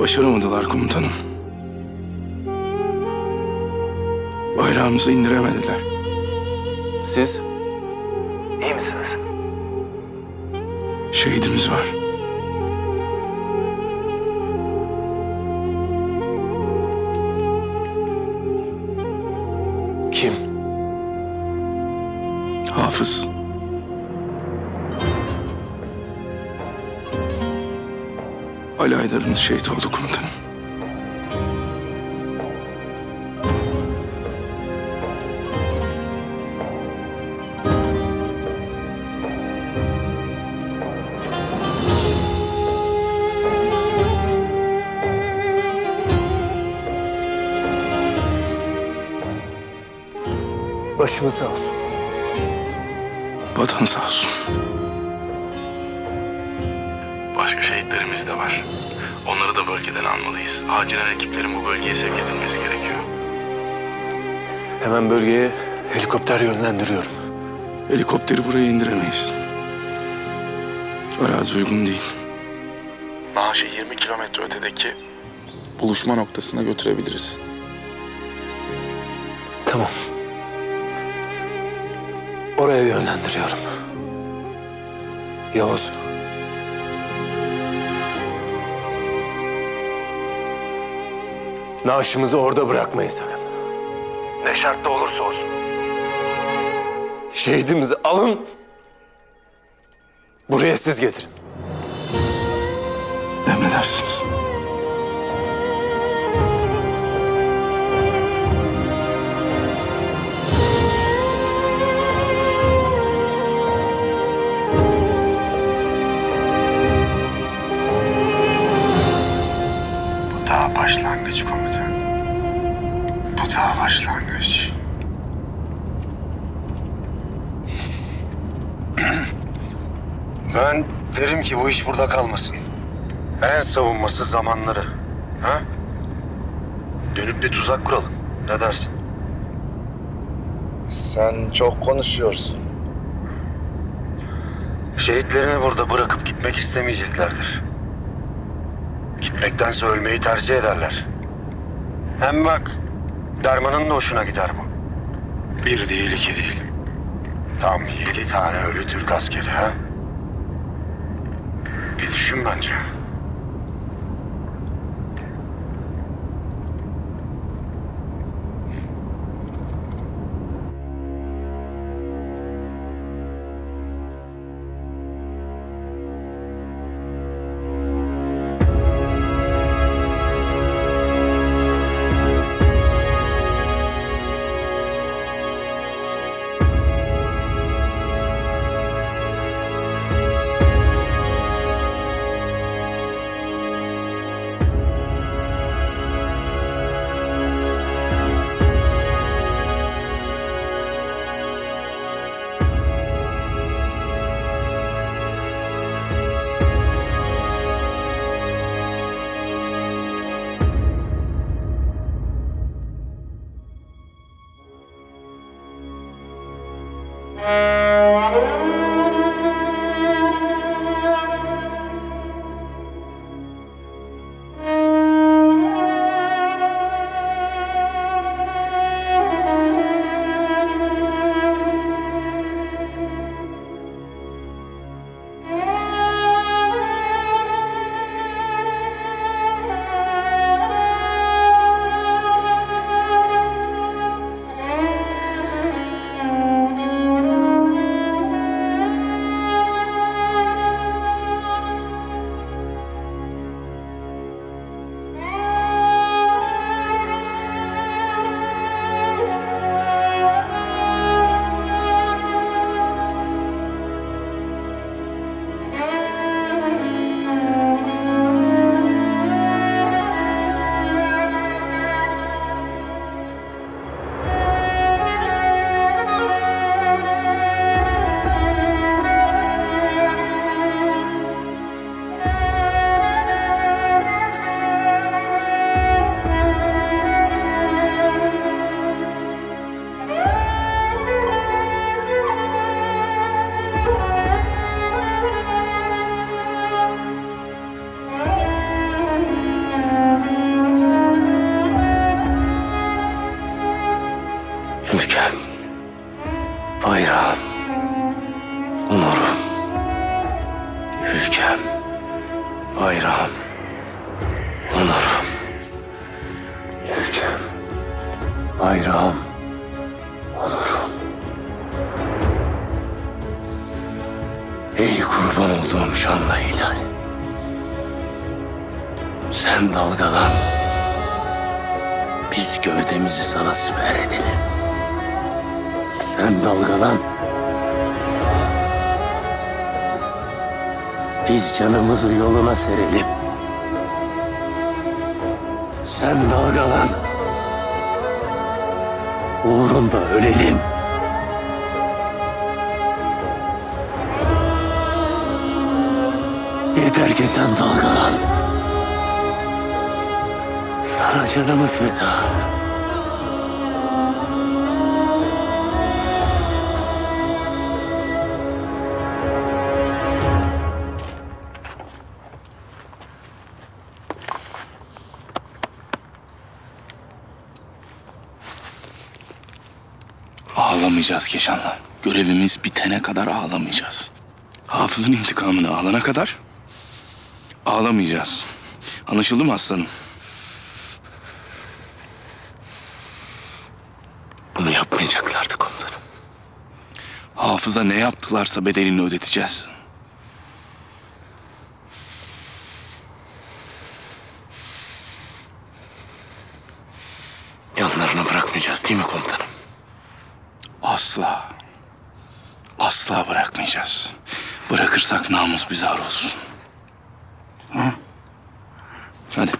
Başaramadılar komutanım. Bayrağımızı indiremediler. Siz? İyi misiniz? Şehidimiz var. Kim? Hafız. Alaydarımız şehit oldu komutanım. Başımız sağ olsun. Vatan sağ olsun. Başka şehitlerimiz de var. Onları da bölgeden almalıyız. Acilen ekiplerin bu bölgeye sevk edilmesi gerekiyor. Hemen bölgeye helikopter yönlendiriyorum. Helikopteri buraya indiremeyiz. Arazi uygun değil. Naaşı 20 kilometre ötedeki buluşma noktasına götürebiliriz. Tamam. Oraya yönlendiriyorum. Yavuz. Naaşımızı orada bırakmayın sakın. Ne şartta olursa olsun. Şehidimizi alın. Buraya siz getirin. Emredersiniz. Başlangıç komutan. Bu daha başlangıç. Ben derim ki bu iş burada kalmasın. En savunmasız zamanları. Ha? Dönüp bir tuzak kuralım. Ne dersin? Sen çok konuşuyorsun. Şehitlerini burada bırakıp gitmek istemeyeceklerdir. Gitmektense ölmeyi tercih ederler. Hem bak, Derman'ın da hoşuna gider bu. Bir değil, iki değil. Tam 7 tane ölü Türk askeri ha? Bir düşün bence. Ailem, bayrağım, onurum, ülkem, bayrağım, onurum. Ey kurban olduğum şanla hilal, sen dalgalan, biz gövdemizi sana siper edelim. Sen dalgalan, biz canımızı yoluna serelim. Sen dalgalan, uğrunda ölelim. Yeter ki sen dalgalan, sana canımız feda. Ağlamayacağız Keşan'la. Görevimiz bitene kadar ağlamayacağız. Hafız'ın intikamını alana kadar ağlamayacağız. Anlaşıldı mı aslanım? Bunu yapmayacaklardı komutanım. Hafız'a ne yaptılarsa bedelini ödeteceğiz. Yanlarını bırakmayacağız değil mi komutanım? Asla, asla bırakmayacağız. Bırakırsak namus bize ar olsun. Hı? Hadi.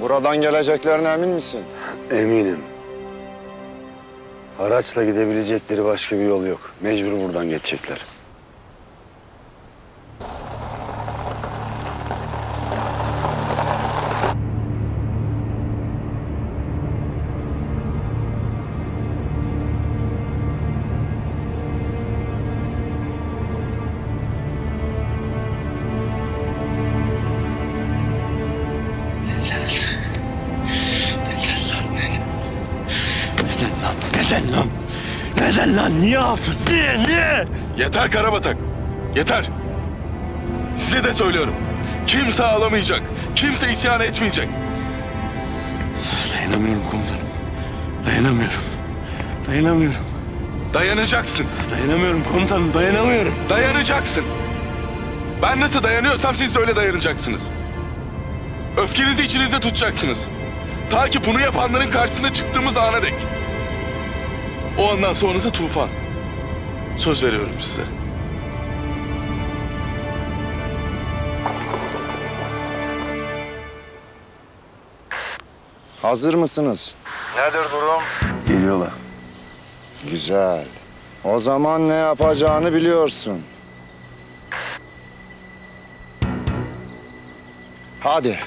Buradan geleceklerine emin misin? Eminim. Araçla gidebilecekleri başka bir yol yok. Mecbur buradan geçecekler. Niye Hafız? Niye? Yeter Karabatak. Yeter. Size de söylüyorum. Kimse ağlamayacak. Kimse isyan etmeyecek. Dayanamıyorum komutanım. Dayanamıyorum. Dayanamıyorum. Dayanacaksın. Dayanamıyorum komutanım. Dayanamıyorum. Dayanacaksın. Ben nasıl dayanıyorsam siz de öyle dayanacaksınız. Öfkenizi içinizde tutacaksınız. Ta ki bunu yapanların karşısına çıktığımız ana dek. O andan sonrası tufan. Söz veriyorum size. Hazır mısınız? Nedir durum? Geliyorlar. Güzel. O zaman ne yapacağını biliyorsun. Hadi.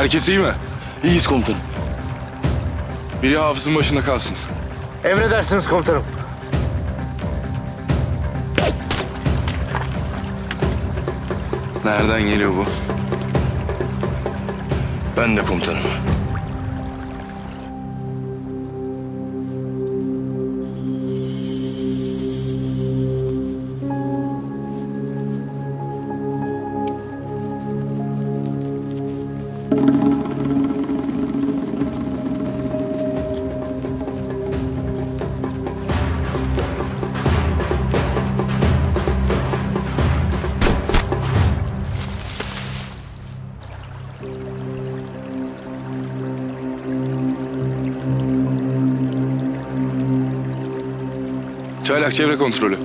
Herkes iyi mi? İyiyiz komutanım. Biri Hafız'ın başında kalsın. Emredersiniz komutanım. Nereden geliyor bu? Ben de komutanım. Çaylak çevre kontrolü.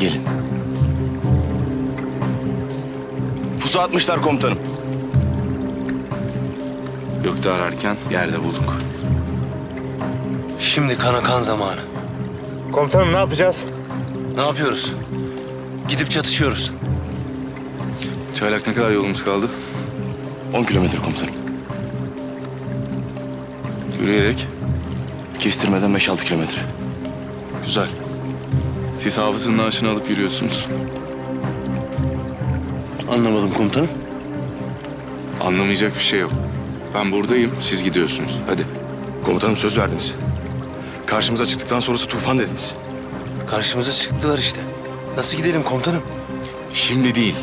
Gelin. Pusu atmışlar komutanım. Gökte ararken yerde bulduk. Şimdi kana kan zamanı. Komutanım ne yapacağız? Ne yapıyoruz? Gidip çatışıyoruz. Çaylak ne kadar yolumuz kaldı? 10 kilometre komutanım. Yürüyerek? Kestirmeden 5-6 kilometre. Güzel. Siz Hafız'ın naaşını alıp yürüyorsunuz. Anlamadım komutanım. Anlamayacak bir şey yok. Ben buradayım, siz gidiyorsunuz. Hadi. Komutanım söz verdiniz. Karşımıza çıktıktan sonrası tufan dediniz. Karşımıza çıktılar işte. Nasıl gidelim komutanım? Şimdi değil.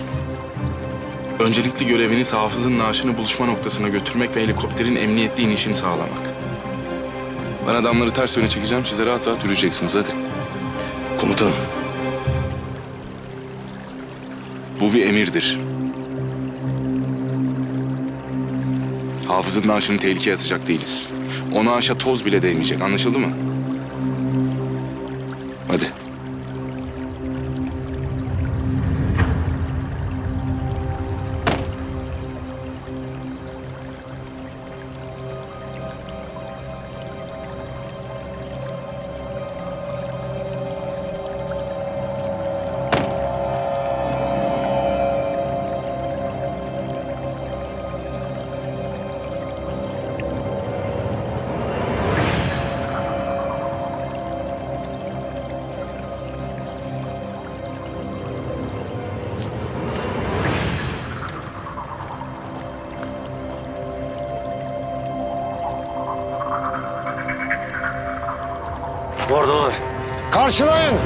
Öncelikli göreviniz Hafız'ın naaşını buluşma noktasına götürmek ve helikopterin emniyetli inişini sağlamak. Ben adamları ters yöne çekeceğim. Siz de rahat rahat yürüyeceksiniz. Hadi. Komutanım. Bu bir emirdir. Hafız'ın naaşını tehlikeye atacak değiliz. O naaşa toz bile değmeyecek. Anlaşıldı mı? Hadi. Oradalar. Karşılayın.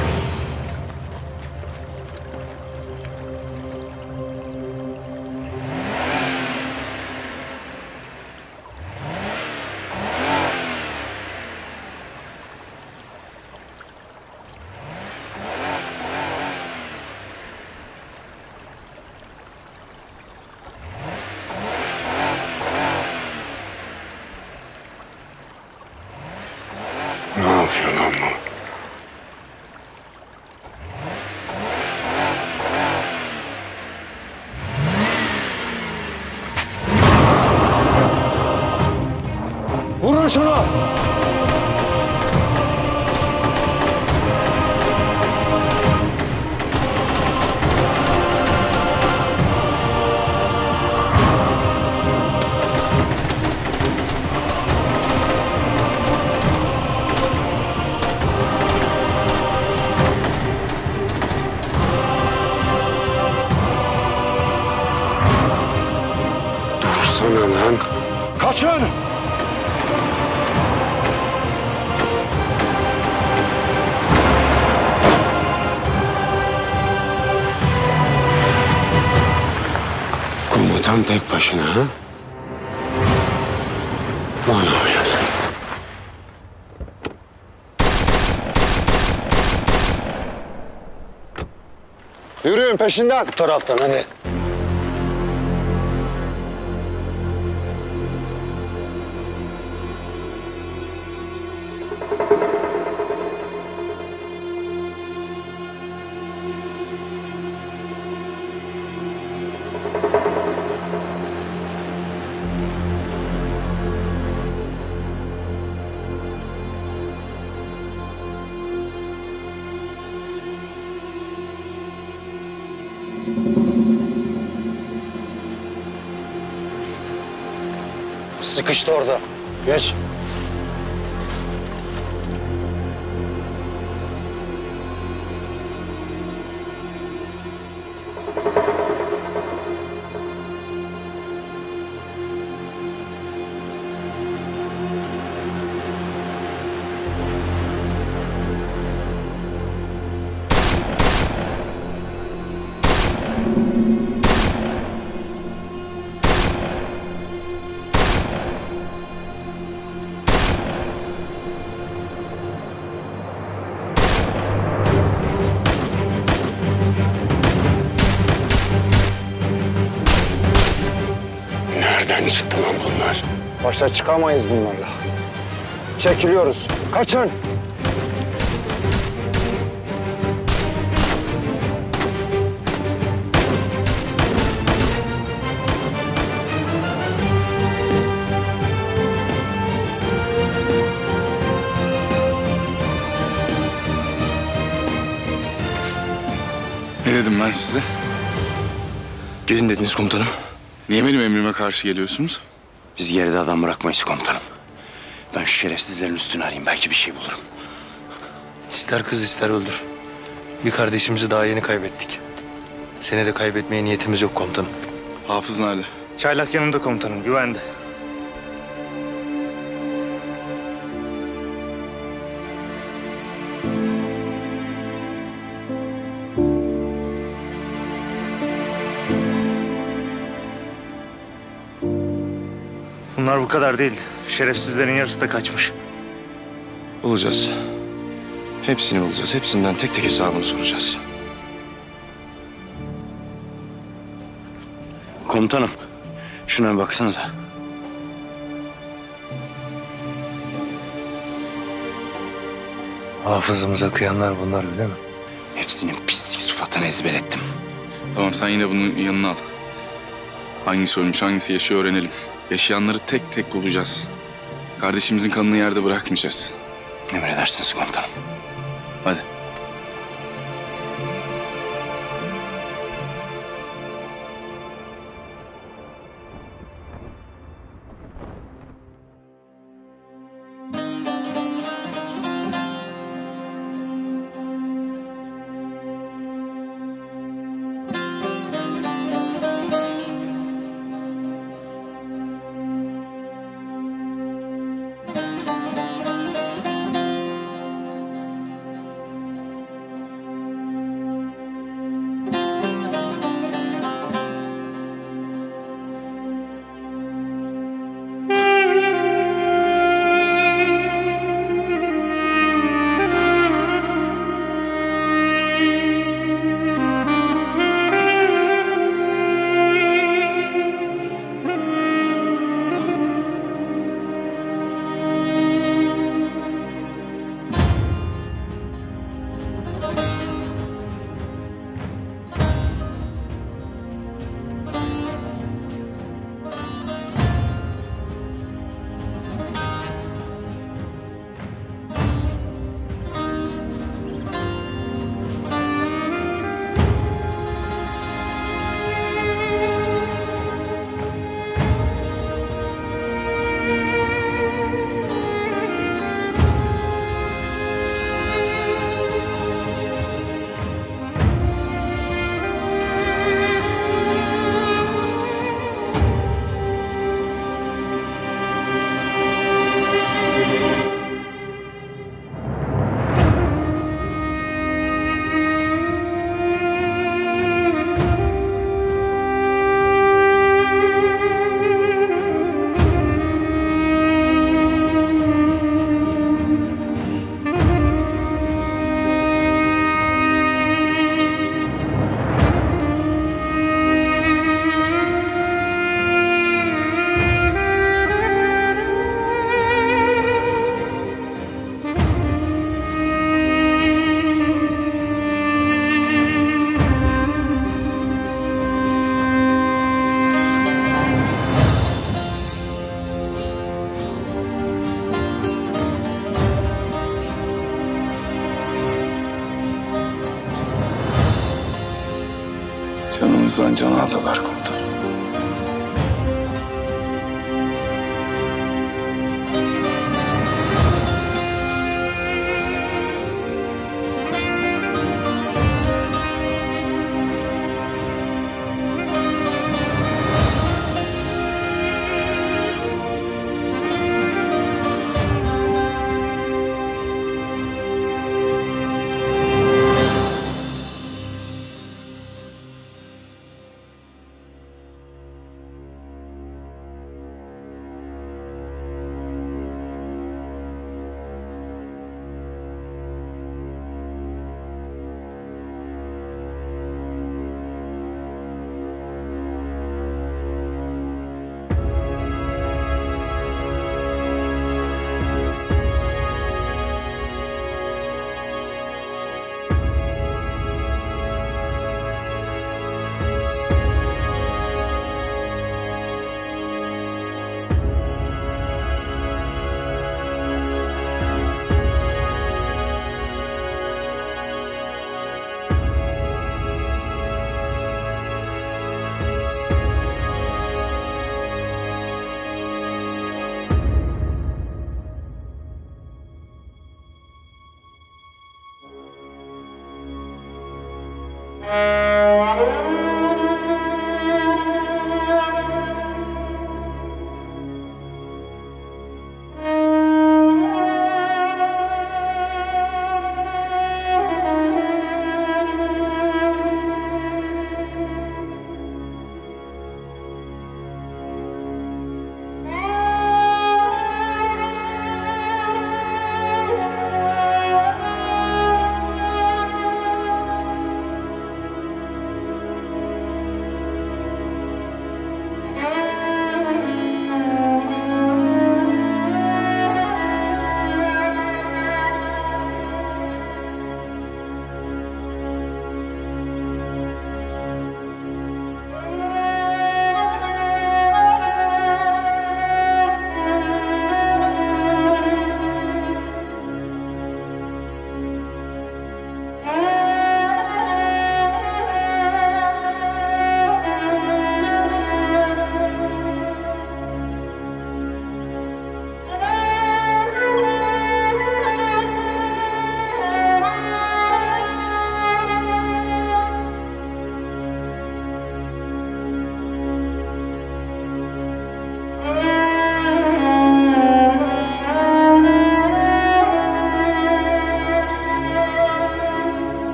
Şuna! Dursana lan! Kaçın! Tam tek başına ha? Bana biraz. Yürüyün peşinden. Bu taraftan hadi. Sıkıştı orada. Geç. Başa çıkamayız bunlarla. Çekiliyoruz. Kaçın! Ne dedim ben size? Gelin dediniz komutanım. Niye benim emrime karşı geliyorsunuz? Biz geride adam bırakmayız komutanım. Ben şu şerefsizlerin üstünü arayayım. Belki bir şey bulurum. İster kız ister öldür. Bir kardeşimizi daha yeni kaybettik. Seni de kaybetmeye niyetimiz yok komutanım. Hafız nerede? Çaylak yanımda komutanım. Güvende. Bunlar bu kadar değil. Şerefsizlerin yarısı da kaçmış. Bulacağız. Hepsini bulacağız. Hepsinden tek tek hesabını soracağız. Komutanım, şuna bir baksanıza. Hafızımıza kıyanlar bunlar öyle mi? Hepsinin pislik sıfatını ezber ettim. Tamam, sen yine bunun yanına al. Hangisi ölmüş, hangisi yaşıyor öğrenelim. Yaşayanları tek tek bulacağız. Kardeşimizin kanını yerde bırakmayacağız. Emredersiniz komutanım. Hadi. Canımızdan can aldılar komutanım.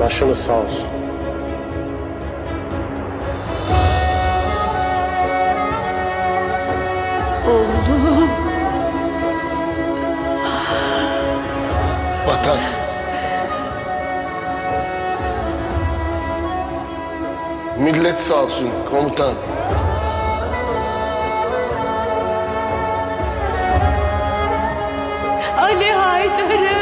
Başınız sağ olsun. Oğlum. Vatan. Millet sağ olsun komutan. Ali Haydar'ı.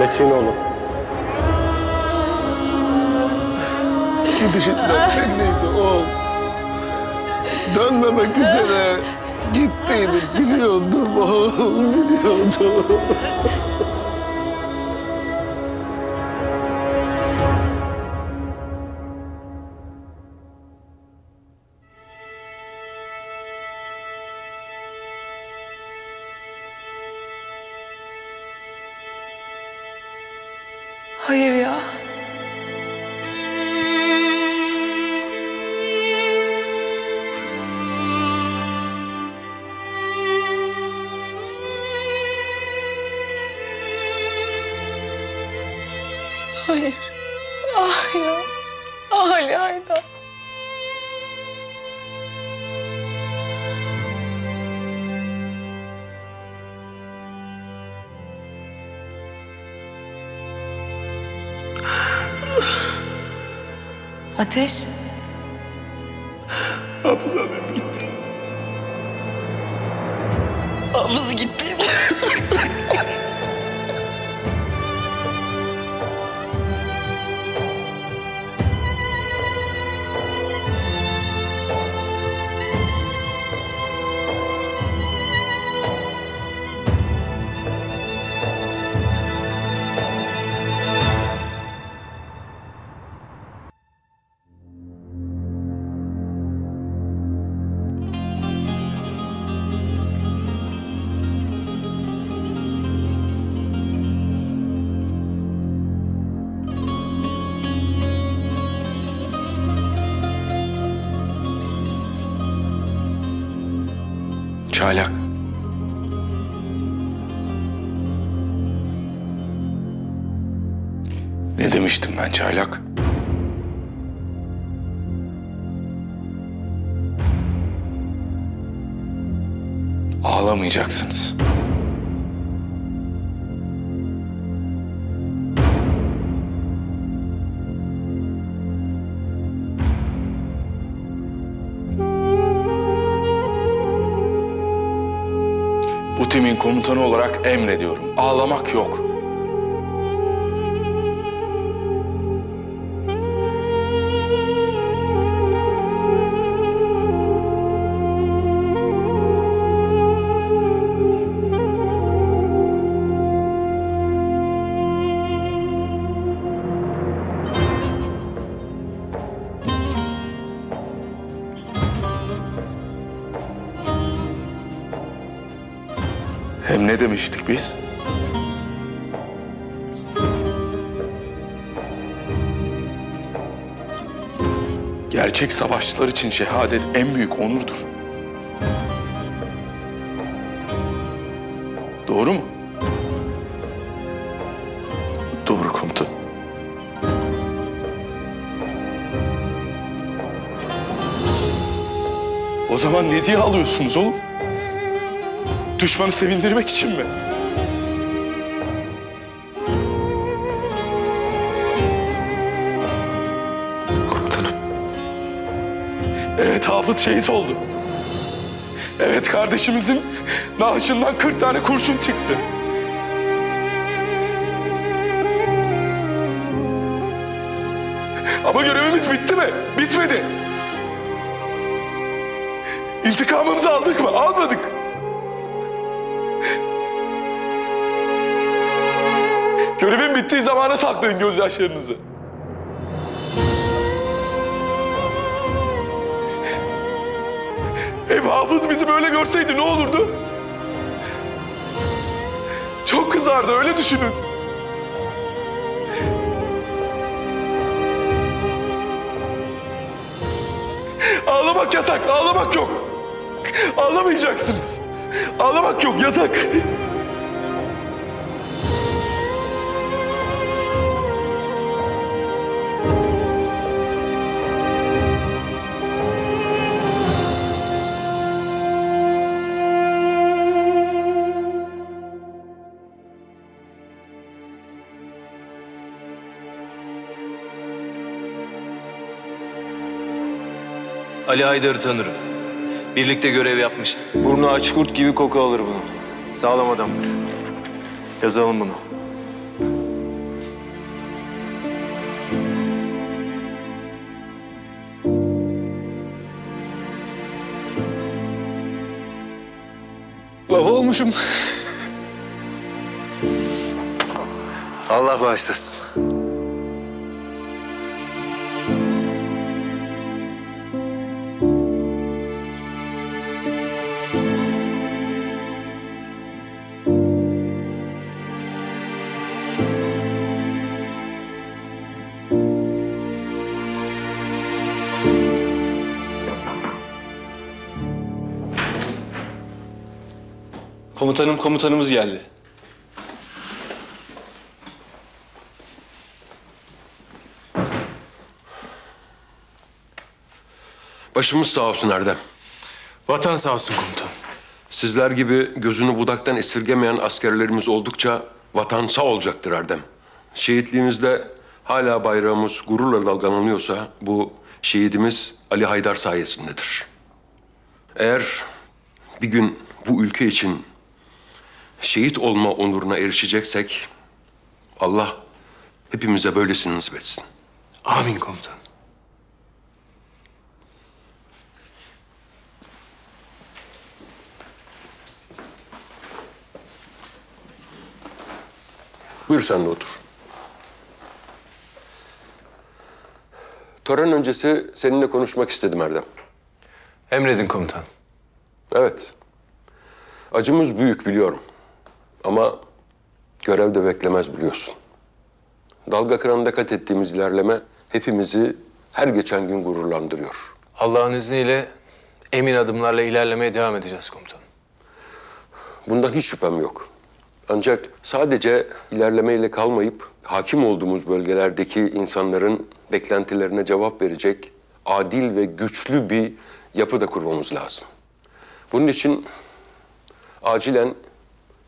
Metin oğlum. Gidişinden belliydi oğlum. Dönmemek üzere gittiğini biliyordum oğlum, biliyordum. Hayır ya. Hayır. Ah ya. Ah Ali Haydar. Ateş. Hafız abim gitti. Hafız gitti. Çaylak. Ne demiştim ben Çaylak? Ağlamayacaksınız. Timin komutanı olarak emrediyorum. Ağlamak yok. Ne demiştik biz? Gerçek savaşçılar için şehadet en büyük onurdur. Doğru mu? Doğru komutan. O zaman ne diye alıyorsunuz oğlum? Düşmanı sevindirmek için mi? Komutanım. Evet, Hafız şehit oldu. Evet, kardeşimizin naaşından 40 tane kurşun çıktı. Ama görevimiz bitti mi? Bitmedi. İntikamımızı aldık mı? Almadık. Görevin bittiği zamana saklayın gözyaşlarınızı. Hem Hafız bizi böyle görseydi ne olurdu? Çok kızardı, öyle düşünün. Ağlamak yasak, ağlamak yok. Ağlamayacaksınız. Ağlamak yok, yasak. Ali Aydar'ı tanırım. Birlikte görev yapmıştık. Burnu aç kurt gibi koku alır bunun. Sağlam adamdır. Yazalım bunu. Baba olmuşum. Allah bağışlasın. Komutanım, komutanımız geldi. Başımız sağ olsun Erdem. Vatan sağ olsun komutanım. Sizler gibi gözünü budaktan esirgemeyen askerlerimiz oldukça vatan sağ olacaktır Erdem. Şehitliğimizde hala bayrağımız gururla dalgalanıyorsa bu şehidimiz Ali Haydar sayesindedir. Eğer bir gün bu ülke için şehit olma onuruna erişeceksek Allah hepimize böylesini nasip etsin. Amin komutan. Buyur sen de otur. Tören öncesi seninle konuşmak istedim Erdem. Emredin komutan. Evet. Acımız büyük biliyorum. Ama görev de beklemez biliyorsun. Dalgakıran'da kat ettiğimiz ilerleme hepimizi her geçen gün gururlandırıyor. Allah'ın izniyle emin adımlarla ilerlemeye devam edeceğiz komutan. Bundan hiç şüphem yok. Ancak sadece ilerlemeyle kalmayıp hakim olduğumuz bölgelerdeki insanların beklentilerine cevap verecek adil ve güçlü bir yapı da kurmamız lazım. Bunun için acilen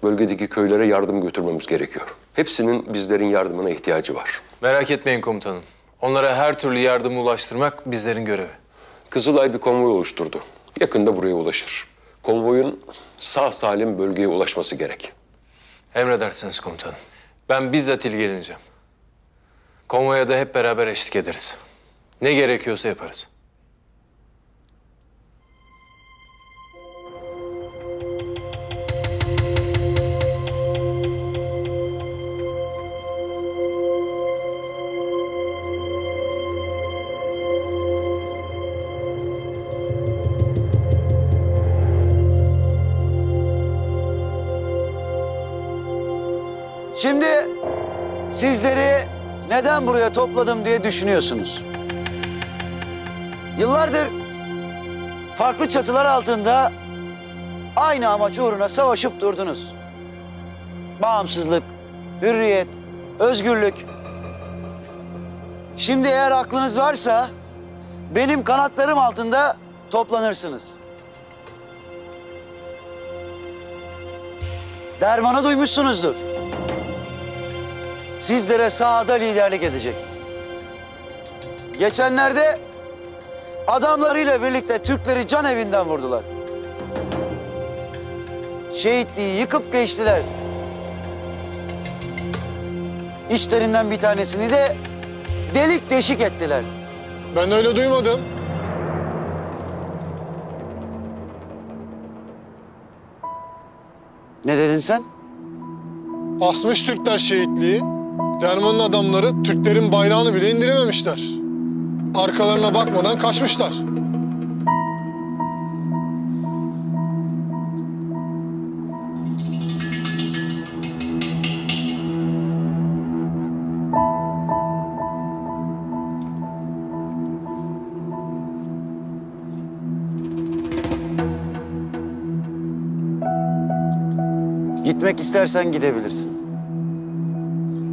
bölgedeki köylere yardım götürmemiz gerekiyor. Hepsinin bizlerin yardımına ihtiyacı var. Merak etmeyin komutanım. Onlara her türlü yardımı ulaştırmak bizlerin görevi. Kızılay bir konvoy oluşturdu. Yakında buraya ulaşır. Konvoyun sağ salim bölgeye ulaşması gerek. Emredersiniz komutanım. Ben bizzat ilgileneceğim. Konvoya da hep beraber eşlik ederiz. Ne gerekiyorsa yaparız. Şimdi sizleri neden buraya topladım diye düşünüyorsunuz. Yıllardır farklı çatılar altında aynı amaç uğruna savaşıp durdunuz. Bağımsızlık, hürriyet, özgürlük. Şimdi eğer aklınız varsa benim kanatlarım altında toplanırsınız. Dermanı duymuşsunuzdur. Sizlere sahada liderlik edecek. Geçenlerde adamlarıyla birlikte Türkleri can evinden vurdular. Şehitliği yıkıp geçtiler. İçlerinden bir tanesini de delik deşik ettiler. Ben öyle duymadım. Ne dedin sen? Asmış Türkler şehitliği. Derman'ın adamları Türklerin bayrağını bile indirememişler. Arkalarına bakmadan kaçmışlar. Gitmek istersen gidebilirsin.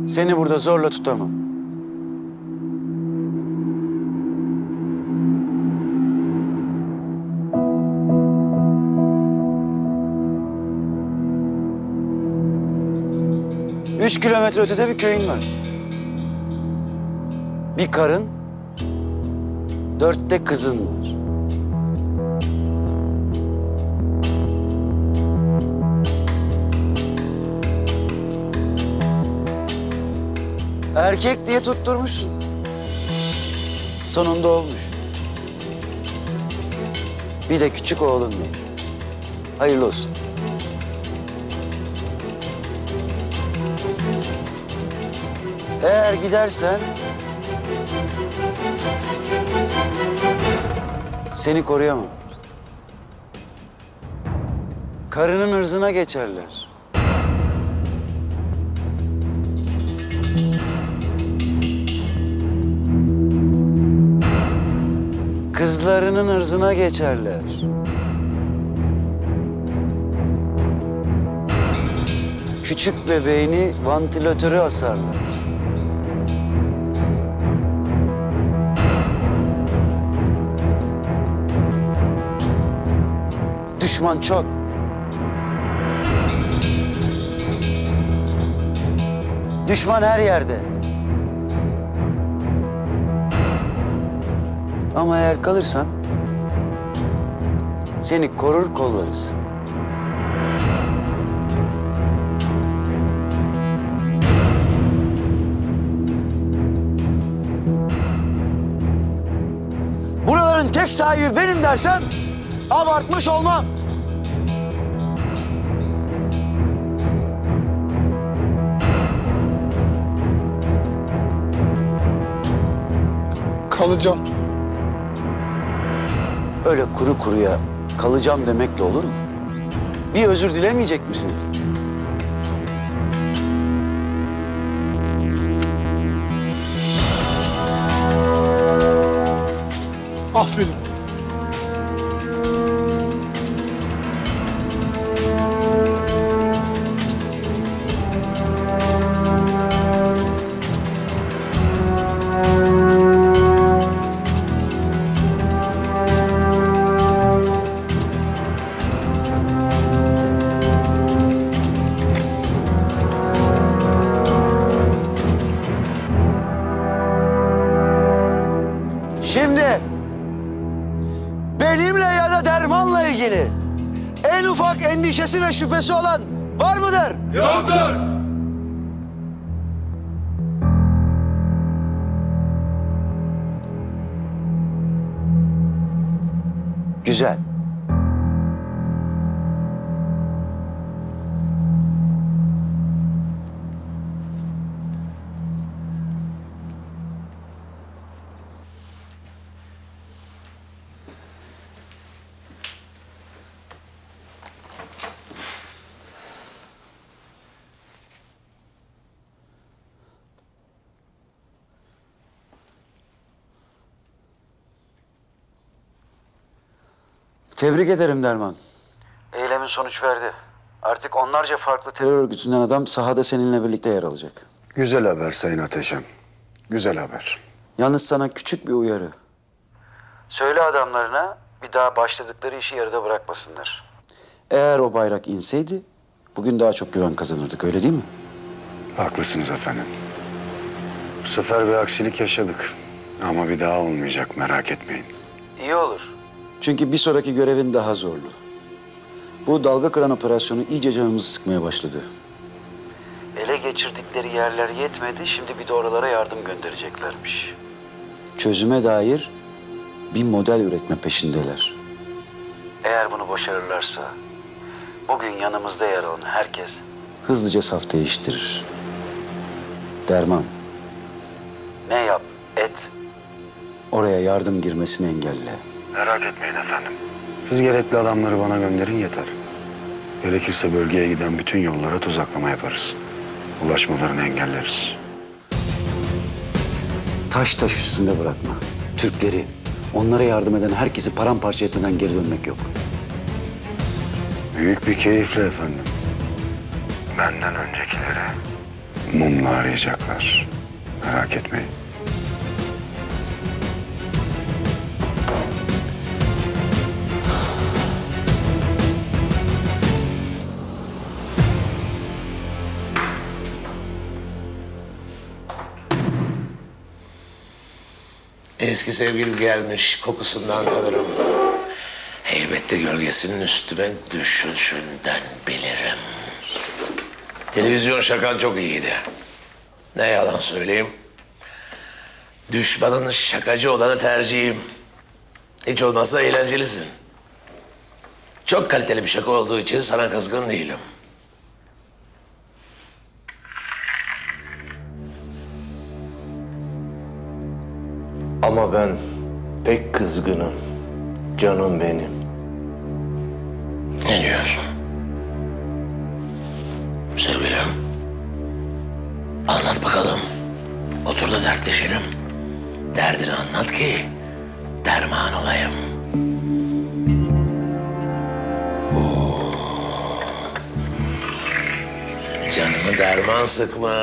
Seni burada zorla tutamam. Üç kilometre ötede bir köyün var. Bir karın, dörtte kızın var. Erkek diye tutturmuşsun. Sonunda olmuş. Bir de küçük oğlun diye. Hayırlı olsun. Eğer gidersen seni koruyamam. Karının ırzına geçerler. Kızlarının ırzına geçerler. Küçük bebeğini vantilatörü asarlar. Düşman çok. Düşman her yerde. Ama eğer kalırsan seni korur kollarız. Buraların tek sahibi benim dersen abartmış olmam. Kalacağım. Öyle kuru kuruya kalacağım demekle olur mu? Bir özür dilemeyecek misin? Affedin. Ve şüphesi olan var mıdır? Yoktur. Güzel. Tebrik ederim Derman. Eylemin sonuç verdi. Artık onlarca farklı terör örgütünden adam sahada seninle birlikte yer alacak. Güzel haber Sayın Ateş'im. Güzel haber. Yalnız sana küçük bir uyarı. Söyle adamlarına bir daha başladıkları işi yarıda bırakmasınlar. Eğer o bayrak inseydi bugün daha çok güven kazanırdık, öyle değil mi? Haklısınız efendim. Bu sefer bir aksilik yaşadık. Ama bir daha olmayacak, merak etmeyin. İyi olur. Çünkü bir sonraki görevin daha zorlu. Bu Dalgakıran operasyonu iyice canımızı sıkmaya başladı. Ele geçirdikleri yerler yetmedi, şimdi bir de oralara yardım göndereceklermiş. Çözüme dair bir model üretme peşindeler. Eğer bunu başarırlarsa bugün yanımızda yer alan herkes hızlıca saf değiştirir. Derman. Ne yap et, oraya yardım girmesini engelle. Merak etmeyin efendim. Siz gerekli adamları bana gönderin yeter. Gerekirse bölgeye giden bütün yollara tuzaklama yaparız. Ulaşmalarını engelleriz. Taş taş üstünde bırakma. Türkleri, onlara yardım eden herkesi paramparça etmeden geri dönmek yok. Büyük bir keyifle efendim. Benden öncekileri mumla arayacaklar. Merak etmeyin. Eski sevgilim gelmiş, kokusundan tanırım. Heybette gölgesinin üstüme düşüşünden bilirim. Televizyon şakan çok iyiydi. Ne yalan söyleyeyim. Düşmanın şakacı olanı tercihim. Hiç olmazsa eğlencelisin. Çok kaliteli bir şaka olduğu için sana kızgın değilim. Ama ben pek kızgınım, canım benim. Ne diyorsun? Sevgilim, anlat bakalım. Otur da dertleşelim. Derdini anlat ki derman olayım. Oo. Canımı derman sıkmış.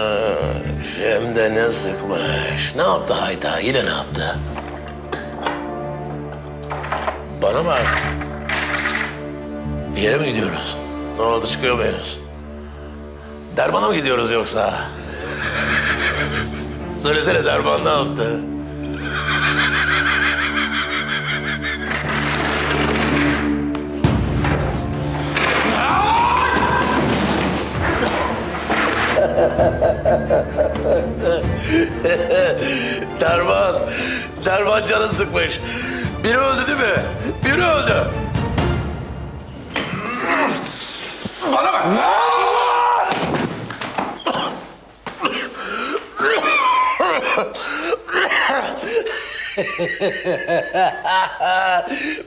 Hem de ne sıkmış. Ne yaptı hayda? Yine ne yaptı? Bana bak. Bir yere mi gidiyoruz? Ne oldu, çıkıyor muyuz? Derman'a mı gidiyoruz yoksa? Söylesene, derman ne yaptı? zaman canın sıkmış. Biri öldü değil mi? Biri öldü. Bana bak.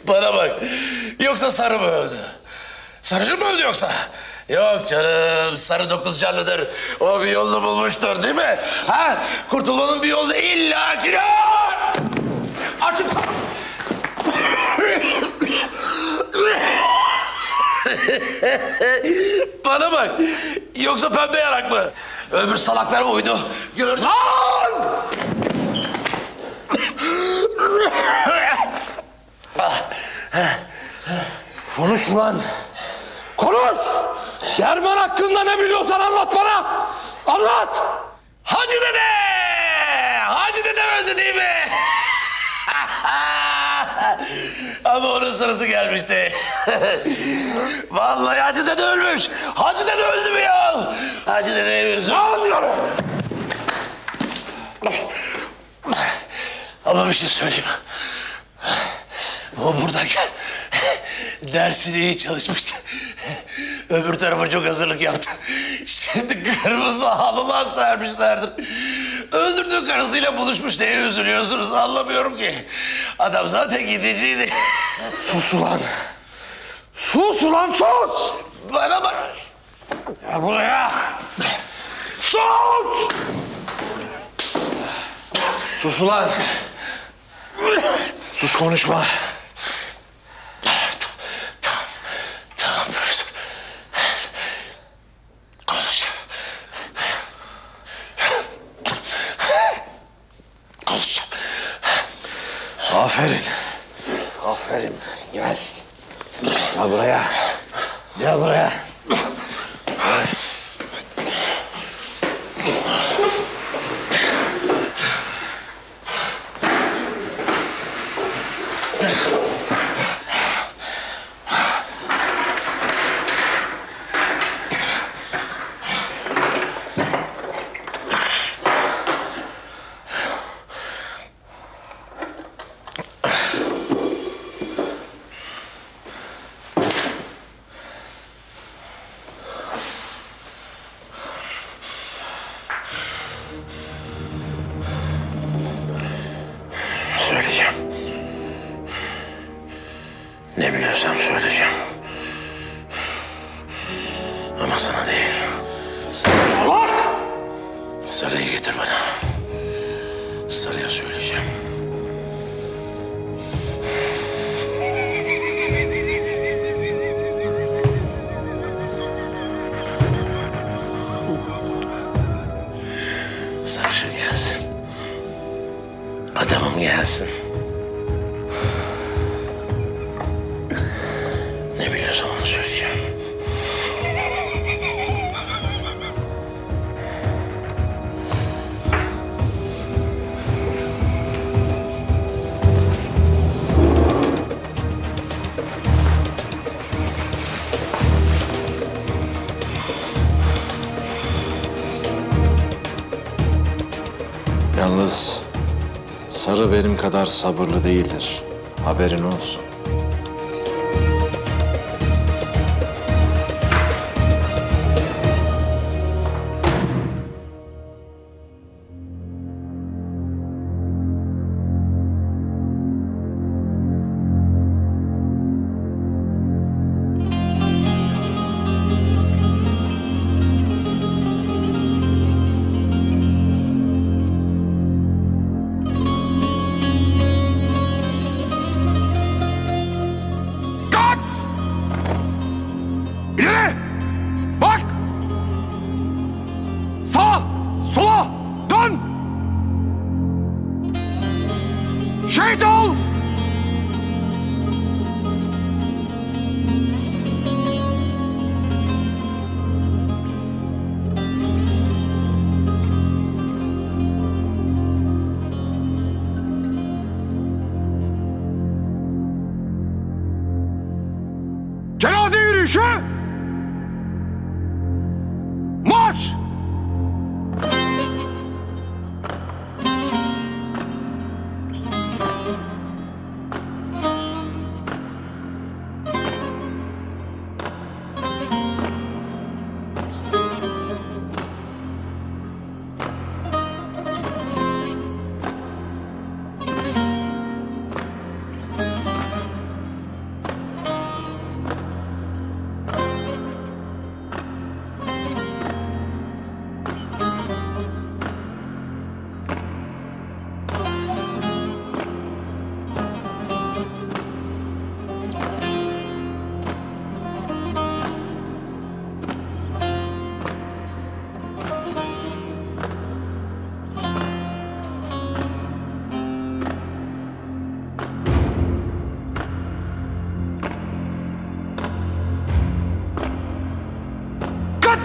Bana bak. Yoksa sarı mı öldü? Sarıcı mı öldü yoksa? Yok canım, sarı 9 canlıdır. O bir yolunu bulmuştur değil mi? Ha? Kurtulmanın bir yolu illa ki var. Açıp... Bana bak, yoksa pembe yarak mı? Öbür salaklara uydu. Gördün mü? Konuş ulan. Konuş! Derman hakkında ne biliyorsan anlat bana! Anlat! Hacı dede! Hacı dede öldü değil mi? Ama onun sırası gelmişti. Vallahi Hacı dede ölmüş. Hacı dede öldü mü ya? Hacı dede öldü. Anlıyorum. Ama bir şey söyleyeyim. O buradayken dersini iyi çalışmıştı. Öbür tarafa çok hazırlık yaptı. Şimdi kırmızı halılar sermişlerdir. Öldürdüğü karısıyla buluşmuş. Neye üzülüyorsunuz anlamıyorum ki. Adam zaten gidiciydi. Sus ulan. Sus ulan sus. Bana bak. Gel buraya. Sus. Sus ulan. Sus konuşma. Aferin. Aferin. Gel. Gel buraya. Gel buraya. Gel. Sarı benim kadar sabırlı değildir. Haberin olsun.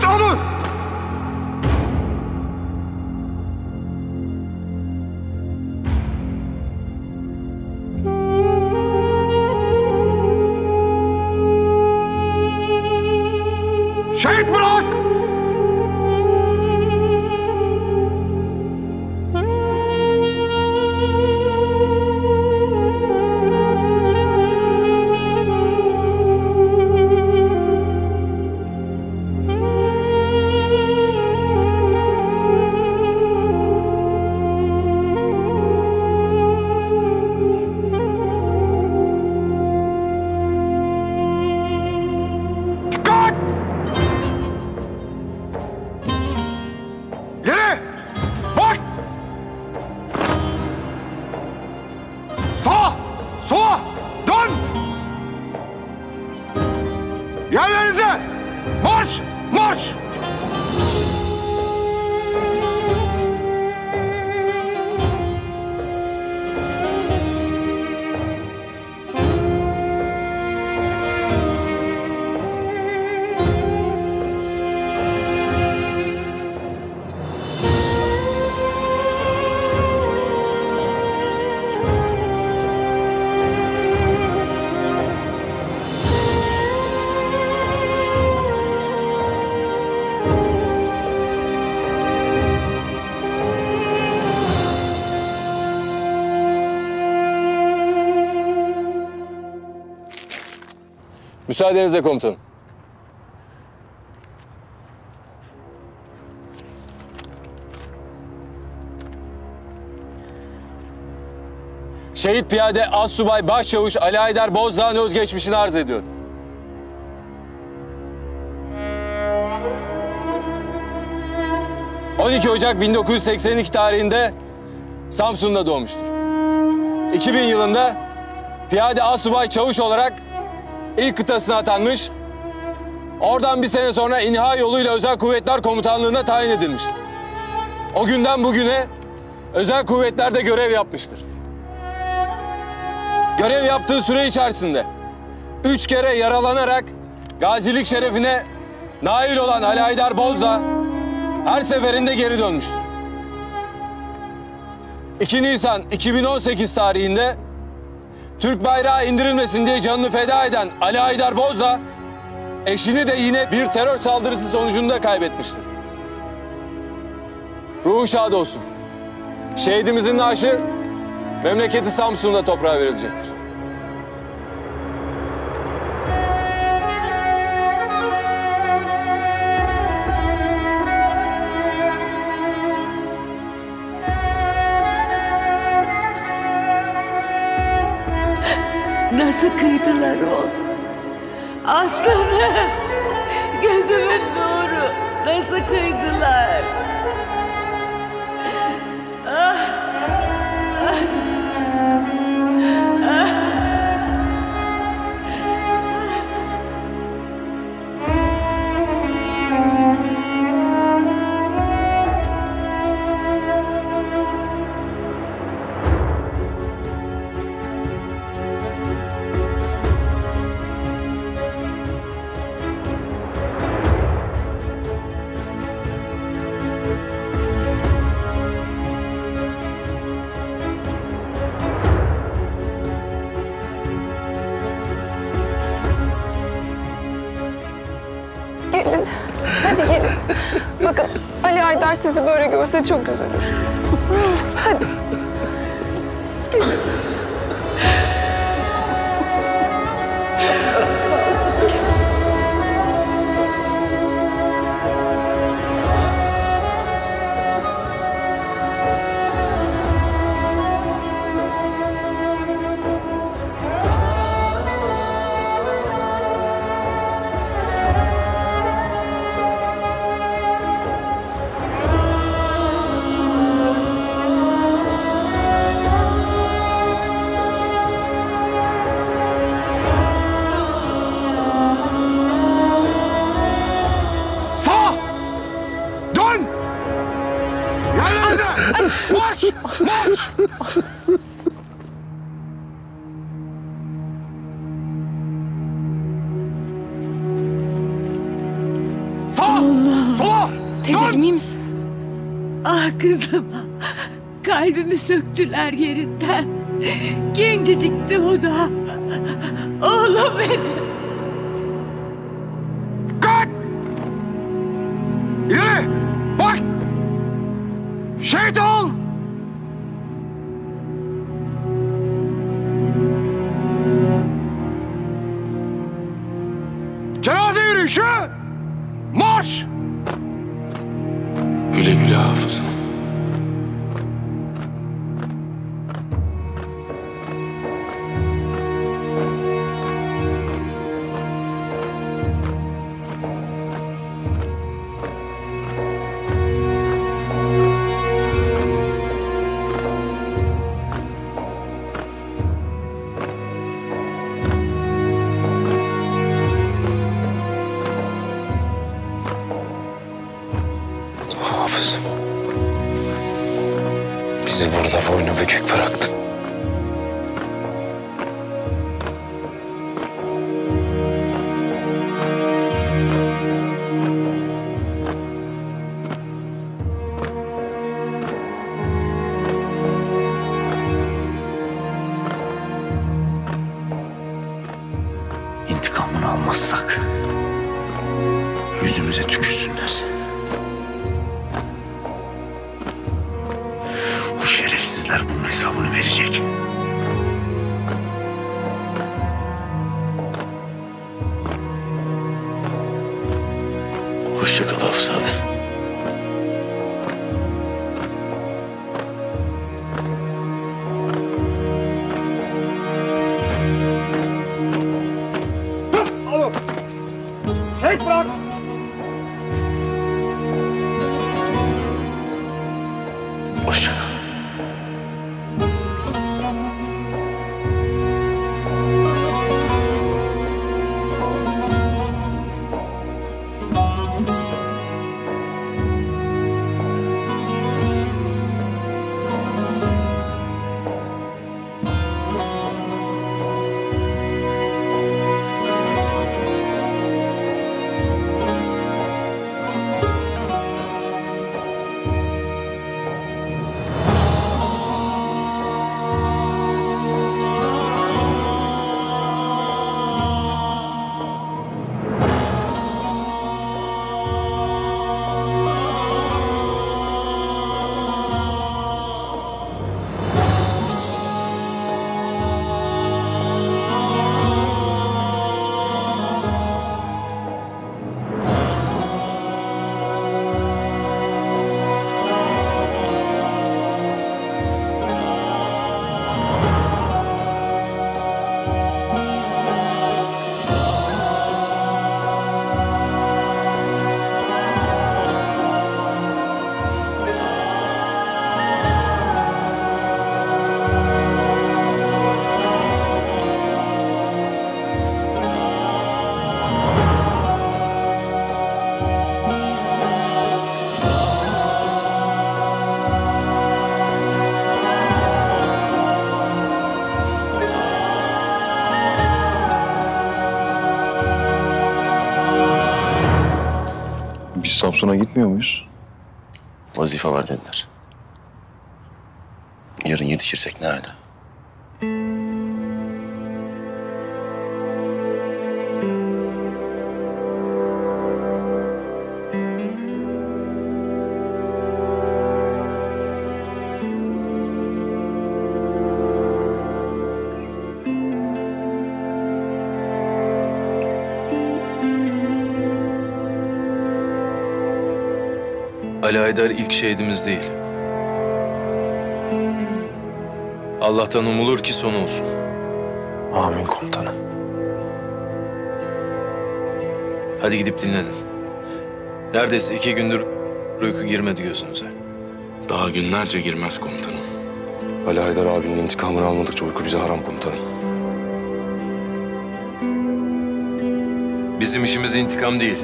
dikkatli olun. Şehit bırak. Müsaadenizle komutanım. Şehit Piyade Assubay Başçavuş Ali Aydar Bozdağ'ın özgeçmişini arz ediyor. ...12 Ocak 1982 tarihinde Samsun'da doğmuştur. 2000 yılında Piyade Assubay Çavuş olarak İlk kıtasına atanmış, oradan bir sene sonra İnha yoluyla Özel Kuvvetler Komutanlığı'na tayin edilmiştir. O günden bugüne Özel Kuvvetler'de görev yapmıştır. Görev yaptığı süre içerisinde 3 kere yaralanarak gazilik şerefine nail olan Ali Aydar Bozdağ her seferinde geri dönmüştür. 2 Nisan 2018 tarihinde Türk bayrağı indirilmesin diye canını feda eden Ali Aydar Bozdağ, eşini de yine bir terör saldırısı sonucunda kaybetmiştir. Ruhu şad olsun. Şehidimizin naaşı memleketi Samsun'da toprağa verilecektir. Nasıl kıydılar oğlum? Aslanım, gözümün nuru, nasıl kıydılar? Ah, ah, ah. Bakın Ali Aydar sizi böyle görse çok üzülür. Hadi. Gelin. Sağ! Sola! Teyzeciğim iyi misin? Ah kızım. Kalbimi söktüler yerinden. Gencecikti o da. Oğlum benim. Kalk! Yürü! Bak! Şeytan! Cenaze yürüyüşü! Marş! Güle güle Hafız'ım. Samsun'a gitmiyor muyuz? Vazife var dediler. Yarın yetişirsek ne hala? Haydar ilk şehidimiz değil. Allah'tan umulur ki son olsun. Amin komutanım. Hadi gidip dinlenin. Neredeyse 2 gündür uyku girmedi gözünüze. Daha günlerce girmez komutanım. Ali Haydar abinin intikamını almadıkça uyku bize haram komutanım. Bizim işimiz intikam değil,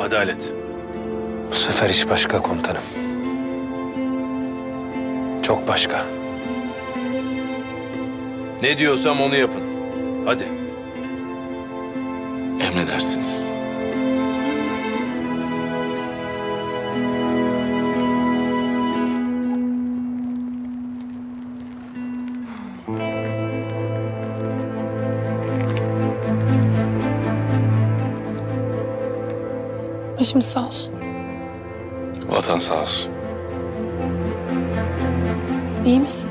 adalet. Bu sefer iş başka komutanım. Çok başka. Ne diyorsam onu yapın. Hadi. Emredersiniz. Başımız sağ olsun. Vatan sağ olsun. İyi misin?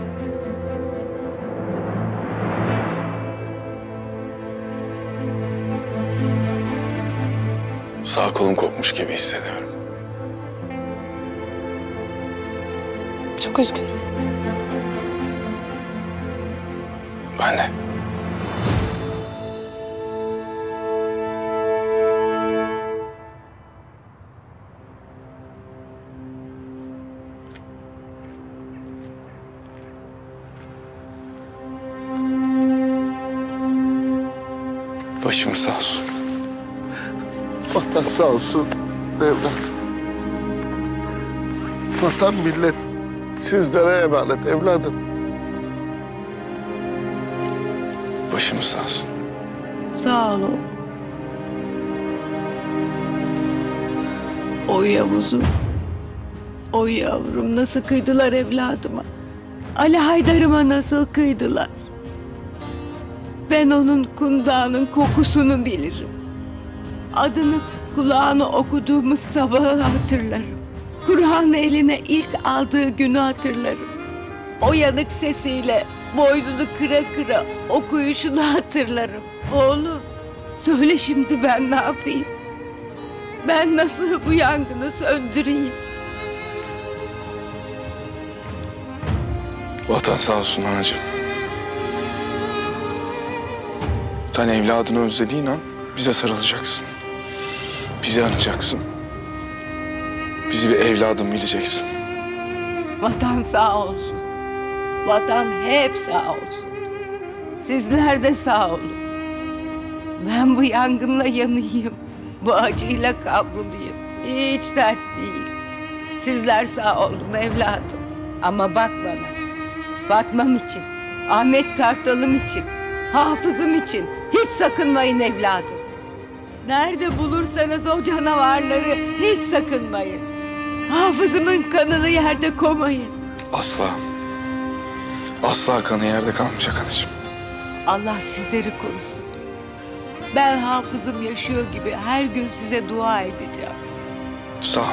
Sağ kolum kopmuş gibi hissediyorum. Çok üzgünüm. Ben de. Başım sağ olsun. Vatan sağ olsun evlat. Vatan millet sizlere emanet evladım. Başım sağ olsun. Sağ ol. O Yavuz'u, o yavrum nasıl kıydılar evladıma. Ali Haydar'ıma nasıl kıydılar. Ben onun kundağının kokusunu bilirim. Adını kulağını okuduğumuz sabahı hatırlarım. Kur'an'ı eline ilk aldığı günü hatırlarım. O yanık sesiyle boynunu kıra kıra okuyuşunu hatırlarım. Oğlum, söyle şimdi ben ne yapayım? Ben nasıl bu yangını söndüreyim? Vatan sağ olsun anacığım. Sen evladını özlediğin an bize sarılacaksın. Bizi anacaksın. Bizi bir evladım bileceksin. Vatan sağ olsun. Vatan hep sağ olsun. Sizler de sağ olun. Ben bu yangınla yanayım. Bu acıyla kavruluyum. Hiç dert değil. Sizler sağ olun evladım. Ama bak bana. Batmam için. Ahmet Kartal'ım için. Hafız'ım için. Hiç sakınmayın evladım. Nerede bulursanız o canavarları hiç sakınmayın. Hafızımın kanını yerde koymayın. Asla. Asla kanı yerde kalmayacak anacığım. Allah sizleri korusun. Ben Hafız'ım yaşıyor gibi her gün size dua edeceğim. Sağ ol.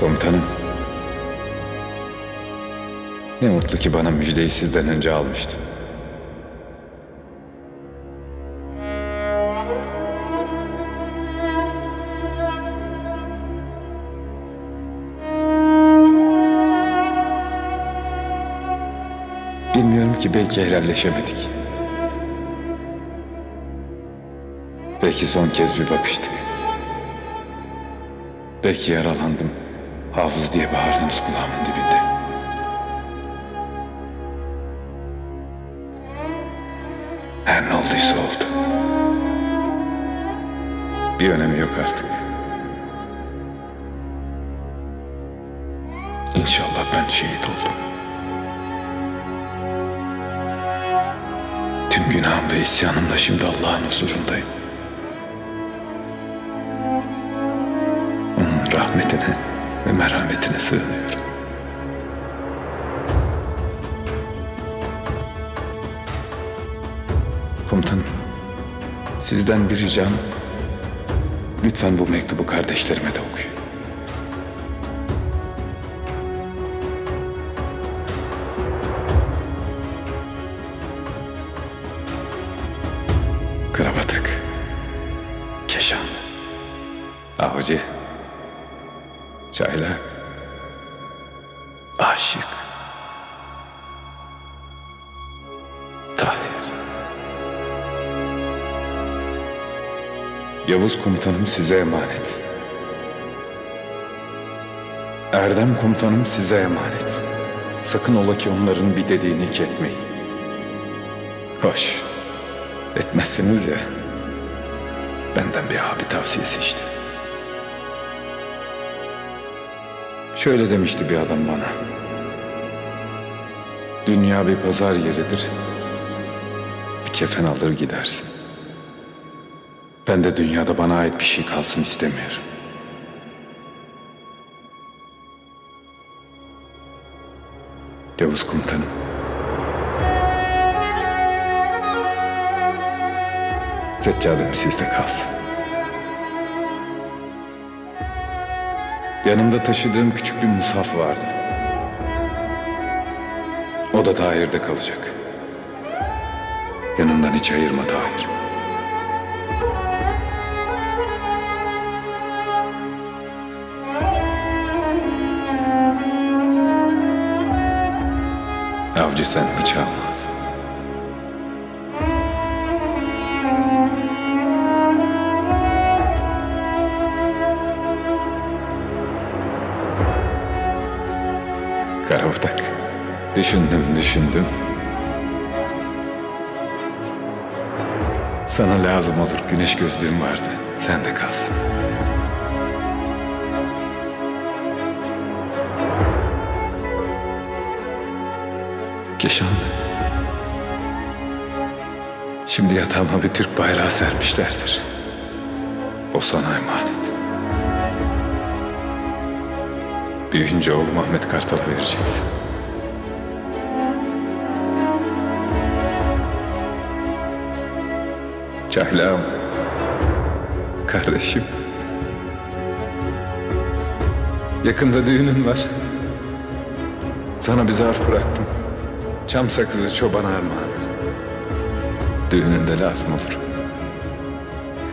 Komutanım, ne mutlu ki bana müjdeyi sizden önce almıştım. ki belki helalleşemedik. Belki son kez bir bakıştık. Belki yaralandım, Hafız diye bağırdınız kulağımın dibinde. Her ne olduysa oldu. Bir önemi yok artık. İnşallah ben şehit oldum. Tüm günahım ve isyanımla şimdi Allah'ın huzurundayım. Onun rahmetine ve merhametine sığınıyorum. Komutanım, sizden bir ricam, lütfen bu mektubu kardeşlerime de okuyun. Karabatak, Keşan, Avcı, Çaylak, Aşık, Tahir. Yavuz komutanım size emanet. Erdem komutanım size emanet. Sakın ola ki onların bir dediğini hiç etmeyin. Hoş. Etmezsiniz ya. Benden bir abi tavsiyesi işte. Şöyle demişti bir adam bana. Dünya bir pazar yeridir. Bir kefen alır gidersin. Ben de dünyada bana ait bir şey kalsın istemiyorum. Yavuz komutanım. Seccadem sizde kalsın. Yanımda taşıdığım küçük bir mushaf vardı. O da Tahir'de kalacak. Yanından hiç ayırma Tahir. Avcı sen bıçağımı. Karabatak. Düşündüm. Sana lazım olur güneş gözlüğüm vardı. Sen de kalsın. Keşanlı. Şimdi yatağıma bir Türk bayrağı sermişlerdir. O sana emanet. Büyüyünce oğlum Ahmet Kartal'a vereceksin. Çaylağım, kardeşim. Yakında düğünün var. Sana bir zarf bıraktım. Çam sakızı çoban armağanı. Düğününde lazım olur.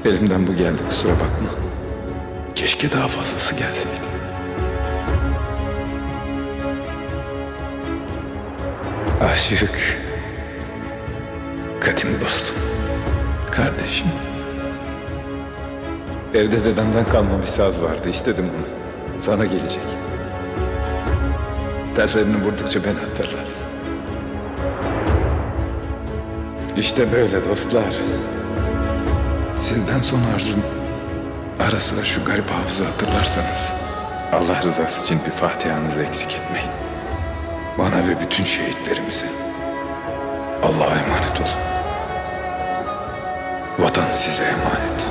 Elimden bu geldi, kusura bakma. Keşke daha fazlası gelseydi. Aşık, kadim dostum, kardeşim. Evde dedemden kalma bir saz vardı, istedim onu. Sana gelecek. Derslerini vurdukça beni hatırlarsın. İşte böyle dostlar. Sizden son arzum, ara sıra şu garip hafızı hatırlarsanız, Allah rızası için bir fatihanızı eksik etmeyin. Bana ve bütün şehitlerimize Allah'a emanet ol. Vatan size emanet.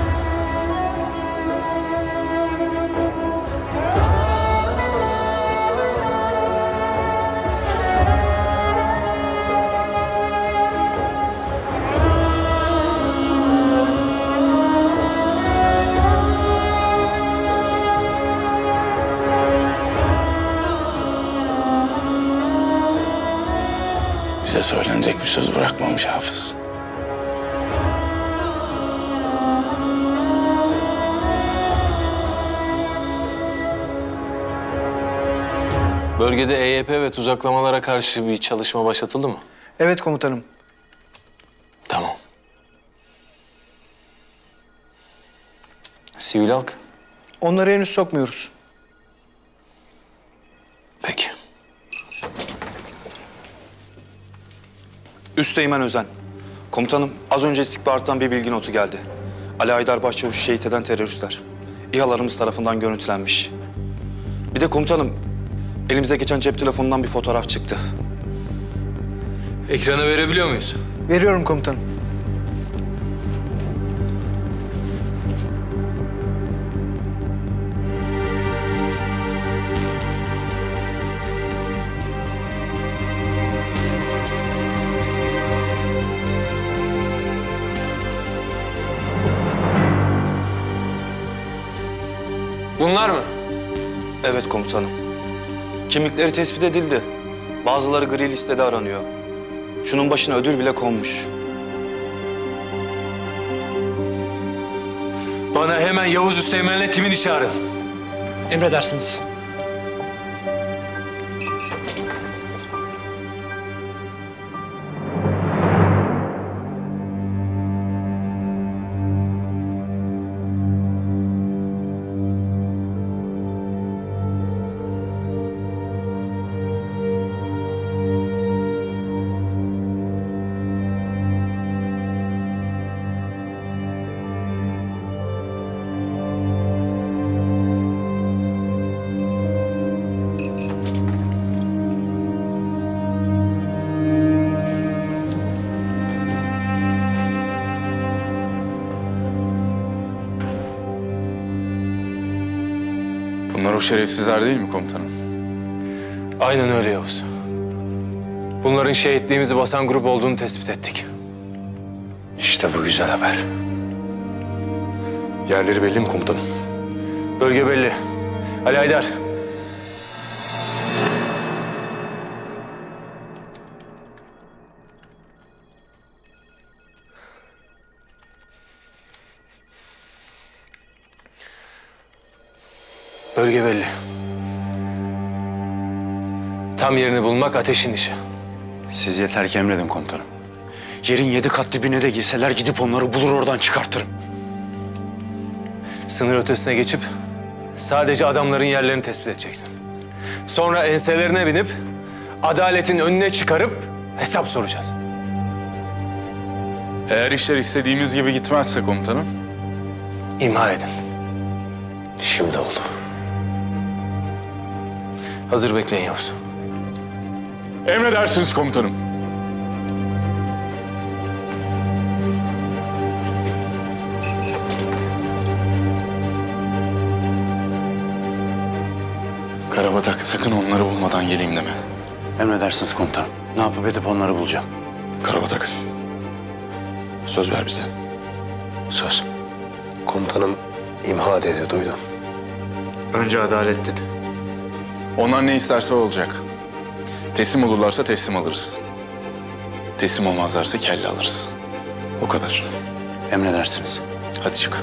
Bize söylenecek bir söz bırakmamış Hafız. Bölgede EYP ve tuzaklamalara karşı bir çalışma başlatıldı mı? Evet komutanım. Tamam. Sivil halk? Onları henüz sokmuyoruz. Peki. Üsteğmen Özen. Komutanım, az önce istihbarattan bir bilgi notu geldi. Ali Aydar Başçavuş'u şehit eden teröristler. İHA'larımız tarafından görüntülenmiş. Bir de komutanım, elimize geçen cep telefonundan bir fotoğraf çıktı. Ekrana verebiliyor muyuz? Veriyorum komutanım. Bunlar mı? Evet komutanım. Kimlikleri tespit edildi. Bazıları gri listede aranıyor. Şunun başına ödül bile konmuş. Bana hemen Yavuz Hüseyin'le timini çağırın. Emredersiniz. Bunlar o şerefsizler değil mi komutanım? Aynen öyle Yavuz. Bunların şehitliğimizi basan grup olduğunu tespit ettik. İşte bu güzel haber. Yerleri belli mi komutanım? Bölge belli. Ali Aydar. Bölge belli. Tam yerini bulmak ateşin işi. Siz yeter ki emredin komutanım. Yerin 7 kat dibine de girseler gidip onları bulur oradan çıkartırım. Sınır ötesine geçip sadece adamların yerlerini tespit edeceksin. Sonra enselerine binip adaletin önüne çıkarıp hesap soracağız. Eğer işler istediğimiz gibi gitmezse komutanım. İmha edin. Şimdi oldu. Hazır bekleyin Yavuz. Emredersiniz komutanım. Karabatak, sakın onları bulmadan geleyim deme. Emredersiniz komutanım. Ne yapıp edip onları bulacağım. Karabatak, söz ver bize. Söz. Komutanım imha dedi, duydun. Önce adalet dedi. Onlar ne isterse olacak. Teslim olurlarsa teslim alırız. Teslim olmazlarsa kelle alırız. O kadar. Emredersiniz. Hadi çık.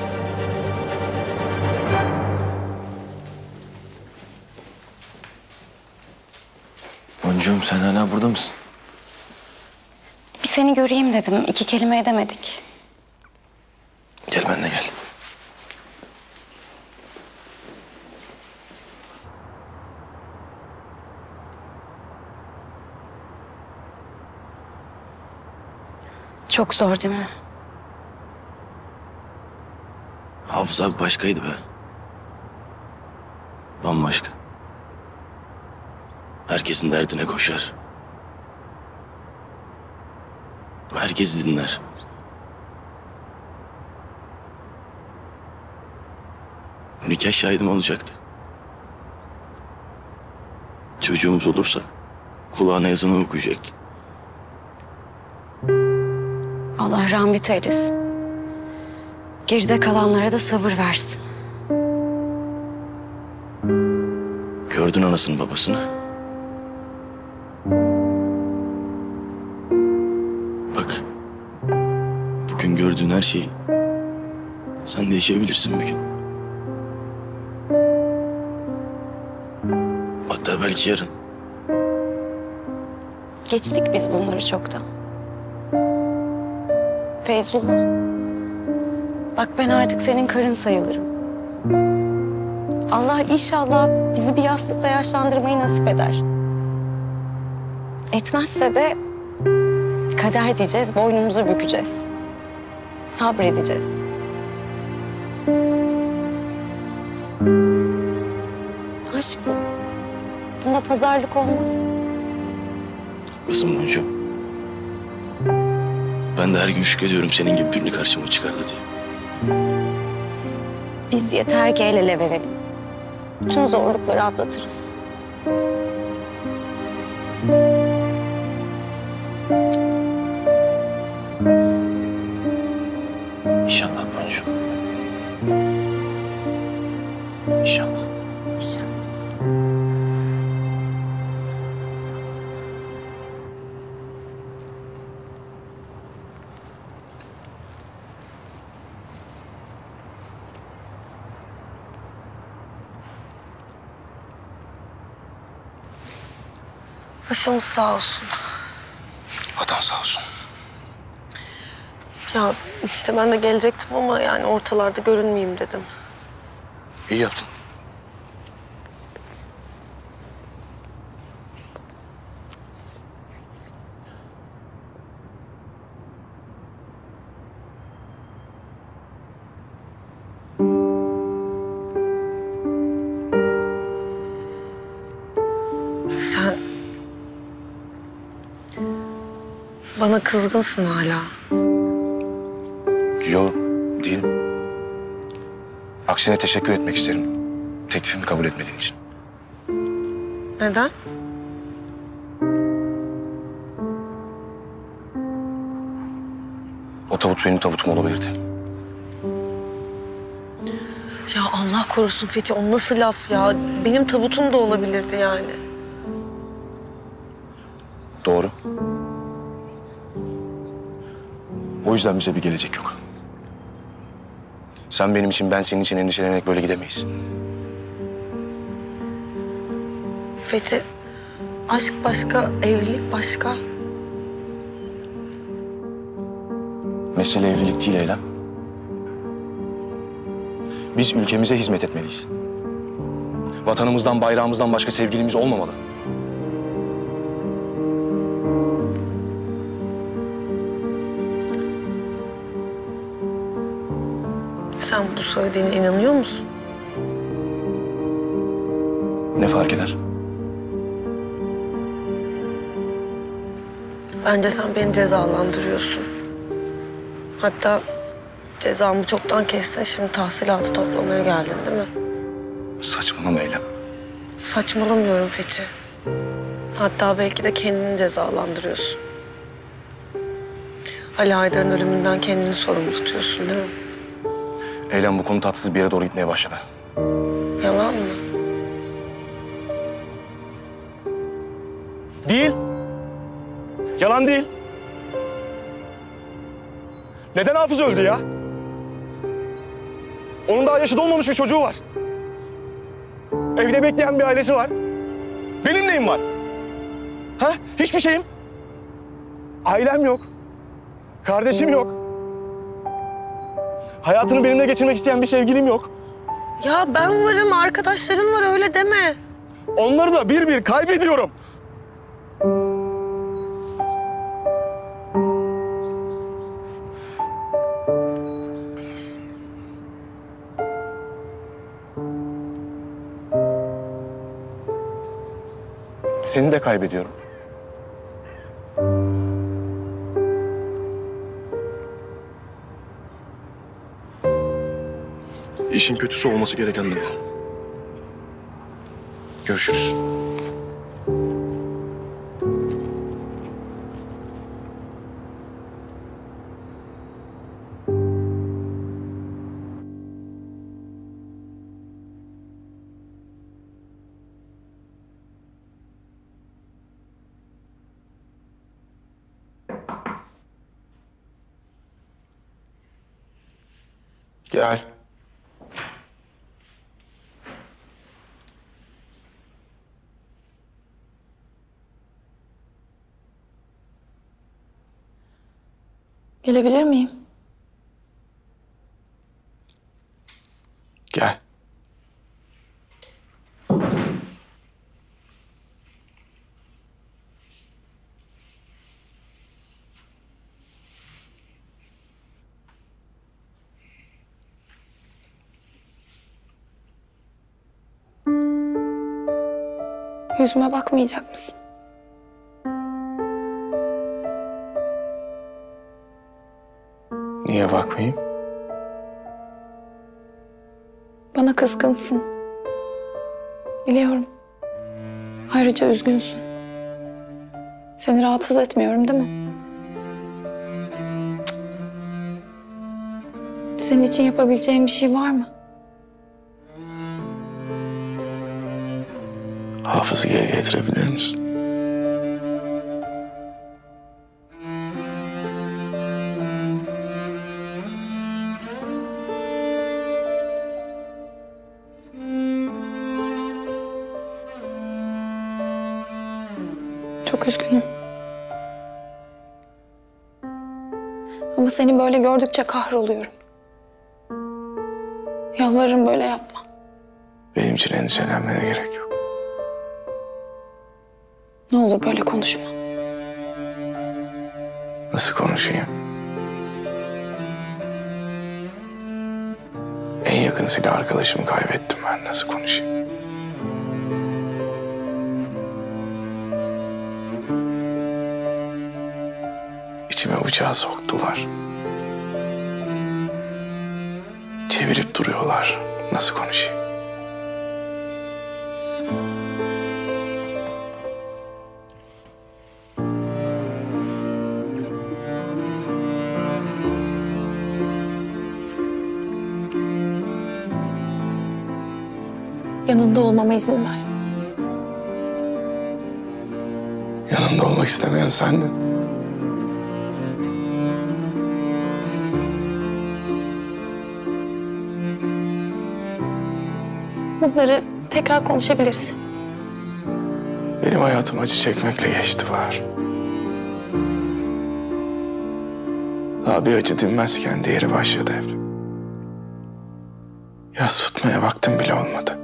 Boncuğum, sen hala burada mısın? Bir seni göreyim dedim. 2 kelime edemedik. Gel, benimle gel. Çok zor değil mi? Hafız abi başkaydı be. Bambaşka. Herkesin derdine koşar. Herkesi dinler. Nikah şahidim olacaktı. Çocuğumuz olursa kulağına ezanı okuyacaktı. Allah rahmet eylesin. Geride kalanlara da sabır versin. Gördün anasını babasını. Bak, bugün gördüğün her şeyi sen de yaşayabilirsin bir gün. Hatta belki yarın. Geçtik biz bunları çoktan. Feyzullah, bak ben artık senin karın sayılırım. Allah inşallah bizi bir yastıkta yaşlandırmayı nasip eder. Etmezse de kader diyeceğiz, boynumuzu bükeceğiz. Sabredeceğiz. Aşk bu. Bunda pazarlık olmaz. Haklısın Boncuğum. Ben de her gün şükrediyorum senin gibi birini karşıma çıkardı diye. Biz yeter ki el ele verelim. Bütün zorlukları atlatırız. İnşallah Boncuğum. İnşallah. İnşallah. Başımız sağ olsun. Vatan sağ olsun. Ya işte ben de gelecektim ama yani ortalarda görünmeyeyim dedim. İyi yaptın. Bana kızgınsın hala. Yok, değilim. Aksine teşekkür etmek isterim. Teklifimi kabul etmediğin için. Neden? O tabut benim tabutum olabilirdi. Ya Allah korusun Fethi, o nasıl laf ya? Benim tabutum da olabilirdi yani. Doğru. O yüzden bize bir gelecek yok. Sen benim için, ben senin için endişelenerek böyle gidemeyiz. Fethi, aşk başka, evlilik başka. Mesele evlilik değil Leyla. Biz ülkemize hizmet etmeliyiz. Vatanımızdan, bayrağımızdan başka sevgilimiz olmamalı. Sen bu söylediğine inanıyor musun? Ne fark eder? Bence sen beni cezalandırıyorsun. Hatta cezamı çoktan kestin, şimdi tahsilatı toplamaya geldin değil mi? Saçmalama Eylem. Saçmalamıyorum Fethi. Hatta belki de kendini cezalandırıyorsun. Ali Haydar'ın ölümünden kendini sorumlu tutuyorsun değil mi? Eylem, bu konu tatsız bir yere doğru gitmeye başladı. Yalan mı? Değil. Yalan değil. Neden Hafız öldü ya? Onun daha yaşı dolmamış bir çocuğu var. Evde bekleyen bir ailesi var. Benim neyim var? Ha? Hiçbir şeyim. Ailem yok. Kardeşim yok. Hayatını benimle geçirmek isteyen bir sevgilim yok. Ya ben varım, arkadaşların var, öyle deme. Onları da bir bir kaybediyorum. Seni de kaybediyorum. İşin kötüsü olması gereken de bu. Görüşürüz. Gel. Öpebilir miyim? Gel. Yüzüme bakmayacak mısın? Niye bakmayayım? Bana kızgınsın. Biliyorum. Ayrıca üzgünsün. Seni rahatsız etmiyorum, değil mi? Senin için yapabileceğim bir şey var mı? Hafız'ı geri getirebilir misin? Çok üzgünüm. Ama seni böyle gördükçe kahroluyorum. Yalvarırım böyle yapma. Benim için endişelenmene gerek yok. Ne olur böyle konuşma. Nasıl konuşayım? En yakın silah arkadaşımı kaybettim, ben nasıl konuşayım? İçime bıçağı soktular. Çevirip duruyorlar. Nasıl konuşayım? Yanında olmama izin ver. Yanımda olmak istemeyen sendin. Bunları tekrar konuşabilirsin. Benim hayatım acı çekmekle geçti Bahar. Daha bir acı dinmezken diğeri başladı hep. Yas tutmaya vaktim bile olmadı.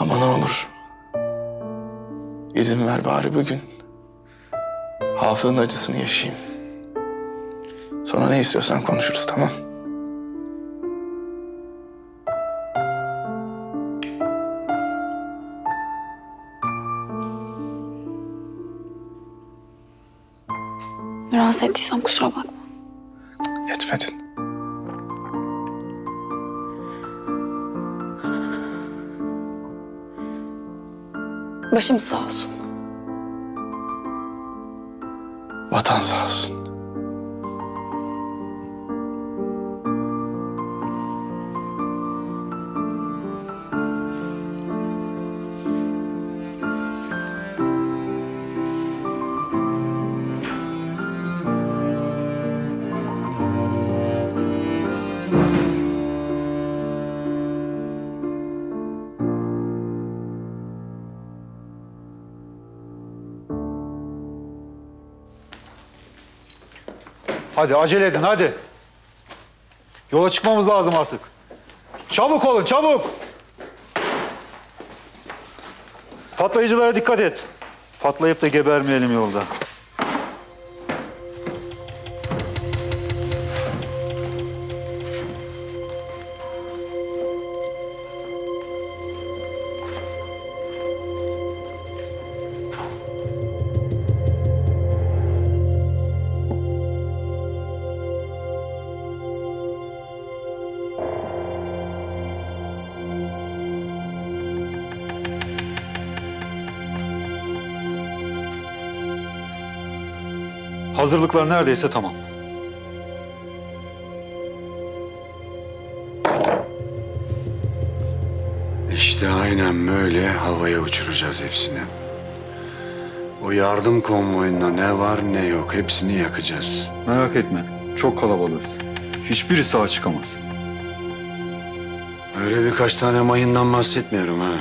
Ama ne olur, izin ver bari bugün Hafız'ın acısını yaşayayım. Sonra ne istiyorsan konuşuruz, tamam? Rahatsız ettiysem kusura bakma. Etmedin. Başım sağ olsun. Vatan sağ olsun. Hadi acele edin, hadi. Yola çıkmamız lazım artık. Çabuk olun, çabuk. Patlayıcılara dikkat et. Patlayıp da gebermeyelim yolda. Hazırlıklar neredeyse tamam. İşte aynen böyle havaya uçuracağız hepsini. O yardım konvoyunda ne var ne yok hepsini yakacağız. Merak etme, çok kalabalığız. Hiçbiri sağ çıkamaz. Öyle birkaç tane mayından bahsetmiyorum ha.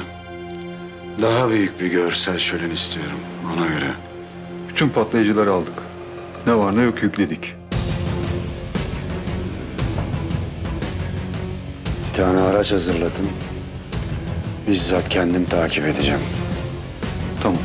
Daha büyük bir görsel şölen istiyorum ona göre. Bütün patlayıcıları aldık. Ne var ne yok yükledik. Bir tane araç hazırlatın. Bizzat kendim takip edeceğim. Tamam.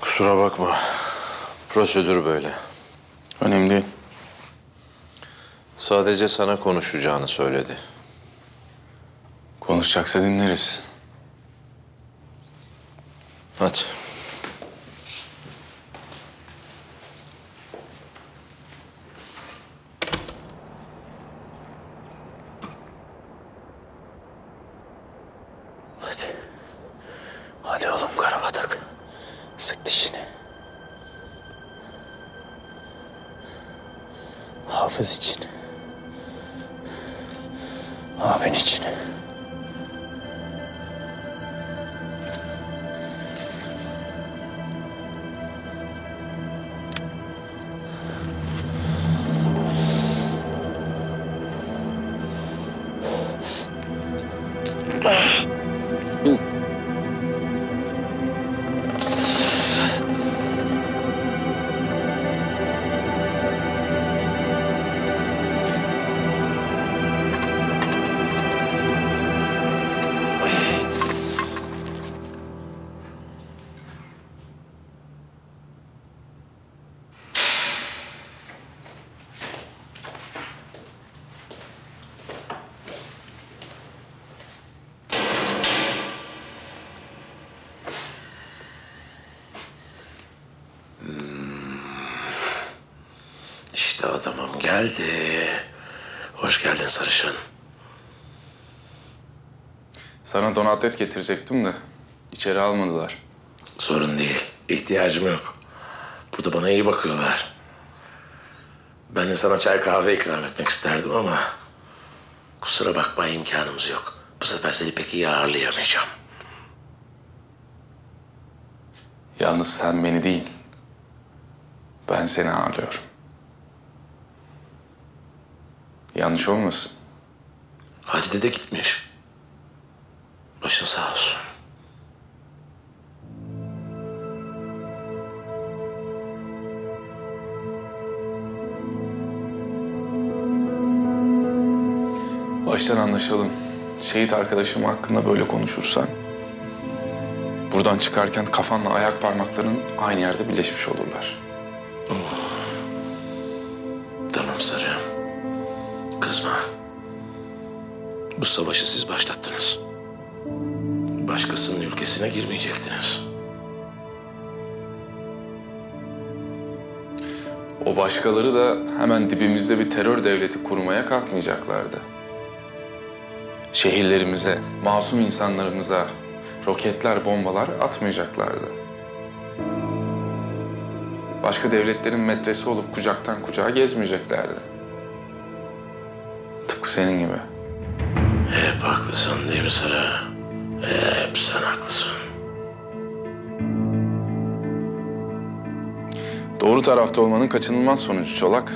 Kusura bakma. Prosedür böyle. Önemli değil. Sadece sana konuşacağını söyledi. Konuşacaksa dinleriz. Hadi. Hadi oğlum Karabatak. Sık dişini. Hafız için. Abin için. Adamım geldi. Hoş geldin sarışın. Sana donatlet getirecektim de içeri almadılar. Sorun değil. İhtiyacım yok. Burada bana iyi bakıyorlar. Ben de sana çay kahve ikram etmek isterdim ama kusura bakma imkanımız yok. Bu sefer seni pek iyi ağırlayamayacağım. Yalnız sen beni değil, ben seni ağırlıyorum. Yanlış olmasın. Hacı de gitmiş. Başın sağ olsun. Baştan anlaşalım. Şehit arkadaşım hakkında böyle konuşursan buradan çıkarken kafanla ayak parmakların aynı yerde birleşmiş olurlar. Tamam sarı. Kızma. Bu savaşı siz başlattınız. Başkasının ülkesine girmeyecektiniz. O başkaları da hemen dibimizde bir terör devleti kurmaya kalkmayacaklardı. Şehirlerimize, masum insanlarımıza roketler, bombalar atmayacaklardı. Başka devletlerin metresi olup kucaktan kucağa gezmeyeceklerdi. Senin gibi. Hep haklısın değil mi Sara? Hep sen haklısın. Doğru tarafta olmanın kaçınılmaz sonucu Çolak.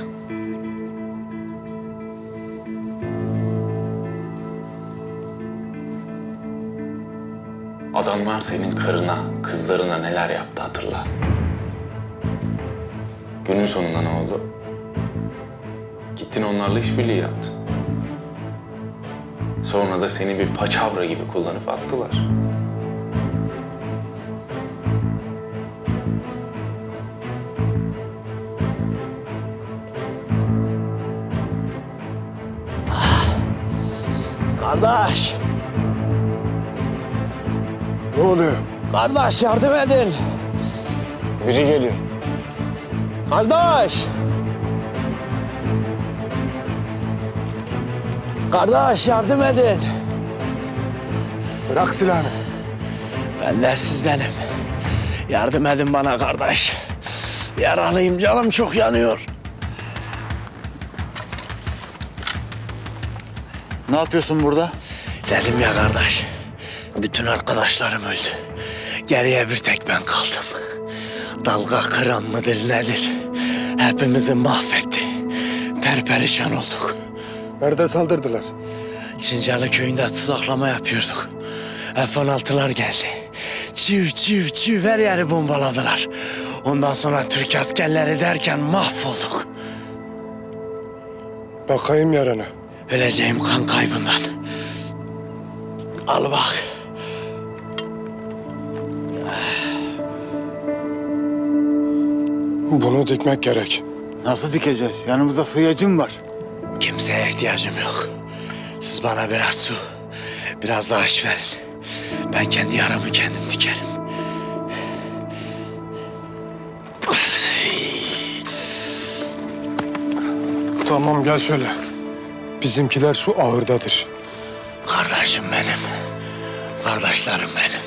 Adamlar senin karına, kızlarına neler yaptı hatırla. Günün sonunda ne oldu? Gittin onlarla işbirliği yaptın. Sonra da seni bir paçavra gibi kullanıp attılar. Kardeş! Ne oluyor? Kardeş yardım edin! Biri geliyor. Kardeş! Kardeş yardım edin! Bırak silahını. Ben de sizdenim. Yardım edin bana kardeş. Yaralıyım, canım çok yanıyor. Ne yapıyorsun burada? Dedim ya kardeş, bütün arkadaşlarım öldü. Geriye bir tek ben kaldım. Dalgakıran mıdır nedir? Hepimizi mahvetti. Perperişan olduk. Nerede saldırdılar? Çıncalı köyünde tuzaklama yapıyorduk. F-16'lar geldi. Çiv çiv çiv her yeri bombaladılar. Ondan sonra Türk askerleri derken mahvolduk. Bakayım yarana. Öleceğim kan kaybından. Al bak. Bunu dikmek gerek. Nasıl dikeceğiz? Yanımızda sıyacım var. Kimseye ihtiyacım yok. Siz bana biraz su, biraz da aş verin. Ben kendi yaramı kendim dikerim. Tamam gel şöyle. Bizimkiler şu ahırdadır. Kardeşim benim. Kardeşlerim benim.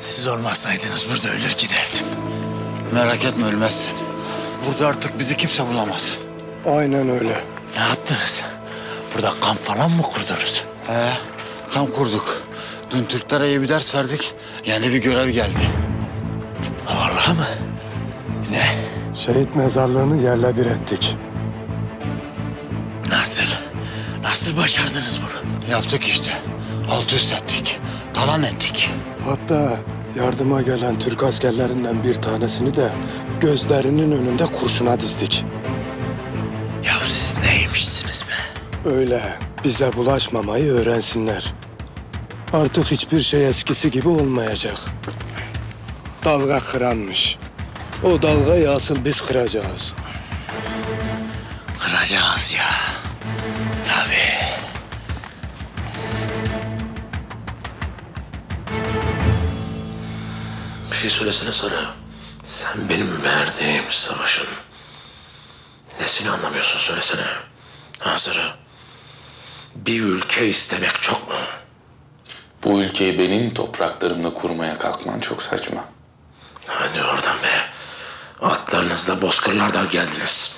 Siz olmasaydınız burada ölür giderdim. Merak etme ölmezsin. Burada artık bizi kimse bulamaz. Aynen öyle. Ne yaptınız? Burada kamp falan mı kurdunuz? He, kamp kurduk. Dün Türklere iyi bir ders verdik. Yani bir görev geldi. Vallahi mı? Ne? Şehit mezarlığını yerle bir ettik. Nasıl? Nasıl başardınız bunu? Yaptık işte. Alt üst ettik. Talan ettik. Hatta yardıma gelen Türk askerlerinden bir tanesini de gözlerinin önünde kurşuna dizdik. Ya siz neymişsiniz be? Öyle. Bize bulaşmamayı öğrensinler. Artık hiçbir şey eskisi gibi olmayacak. Dalga kıranmış. O dalgayı asıl biz kıracağız. Kıracağız ya. Tabii. Bir şey söylesene sana. Sen benim verdiğim savaşın nesini anlamıyorsun söylesene. Nazırı. Bir ülke istemek çok mu? Bu ülkeyi benim topraklarımla kurmaya kalkman çok saçma. Hani oradan be. Atlarınızla bozkırlardan geldiniz.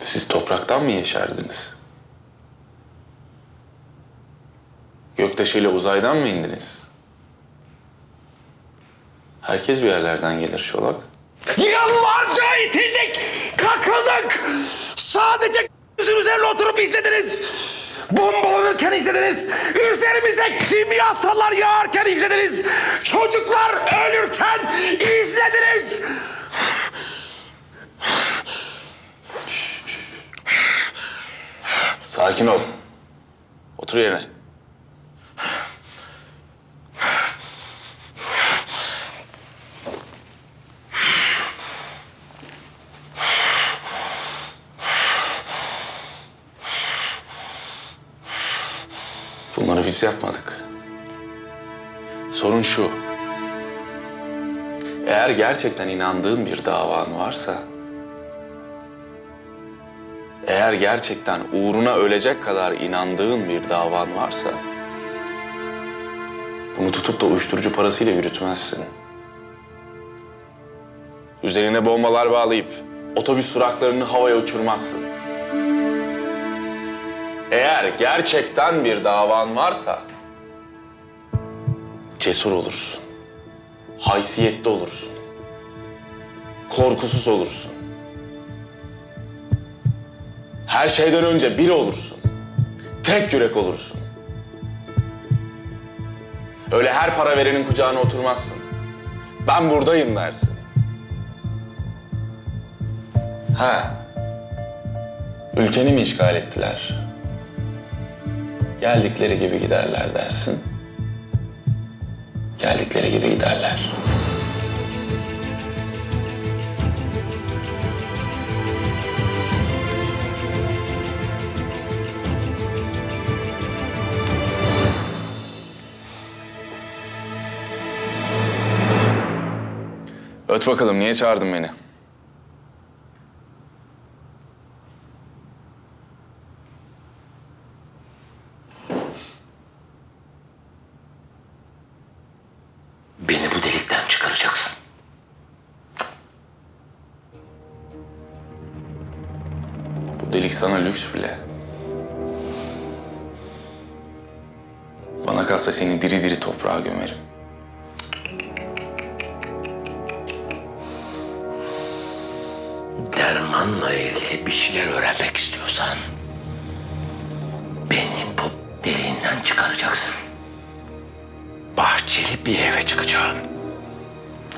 Siz topraktan mı yeşerdiniz? Göktaşıyla uzaydan mı indiniz? Herkes bir yerlerden gelir Şolak. Yıllarca itildik, kakıldık. Sadece üzerine oturup izlediniz. Bombalanırken izlediniz. Üzerimize kimyasallar yağarken izlediniz. Çocuklar ölürken izlediniz. Sakin ol. Otur yerine. Bunları biz yapmadık. Sorun şu. Eğer gerçekten inandığın bir davan varsa, eğer gerçekten uğruna ölecek kadar inandığın bir davan varsa, bunu tutup da uyuşturucu parasıyla yürütmezsin. Üzerine bombalar bağlayıp otobüs duraklarını havaya uçurmazsın. Eğer gerçekten bir davan varsa, cesur olursun, haysiyetli olursun, korkusuz olursun. Her şeyden önce biri olursun. Tek yürek olursun. Öyle her para verenin kucağına oturmazsın. Ben buradayım dersin. Ha. Ülkeni mi işgal ettiler? Geldikleri gibi giderler dersin. Geldikleri gibi giderler. Anlat bakalım, niye çağırdın beni? Beni bu delikten çıkaracaksın. Bu delik sana lüks bile. Bana kalsa seni diri diri toprağa gömerim. Dermanla ilgili bir şeyler öğrenmek istiyorsan beni bu deliğinden çıkaracaksın. Bahçeli bir eve çıkacağım.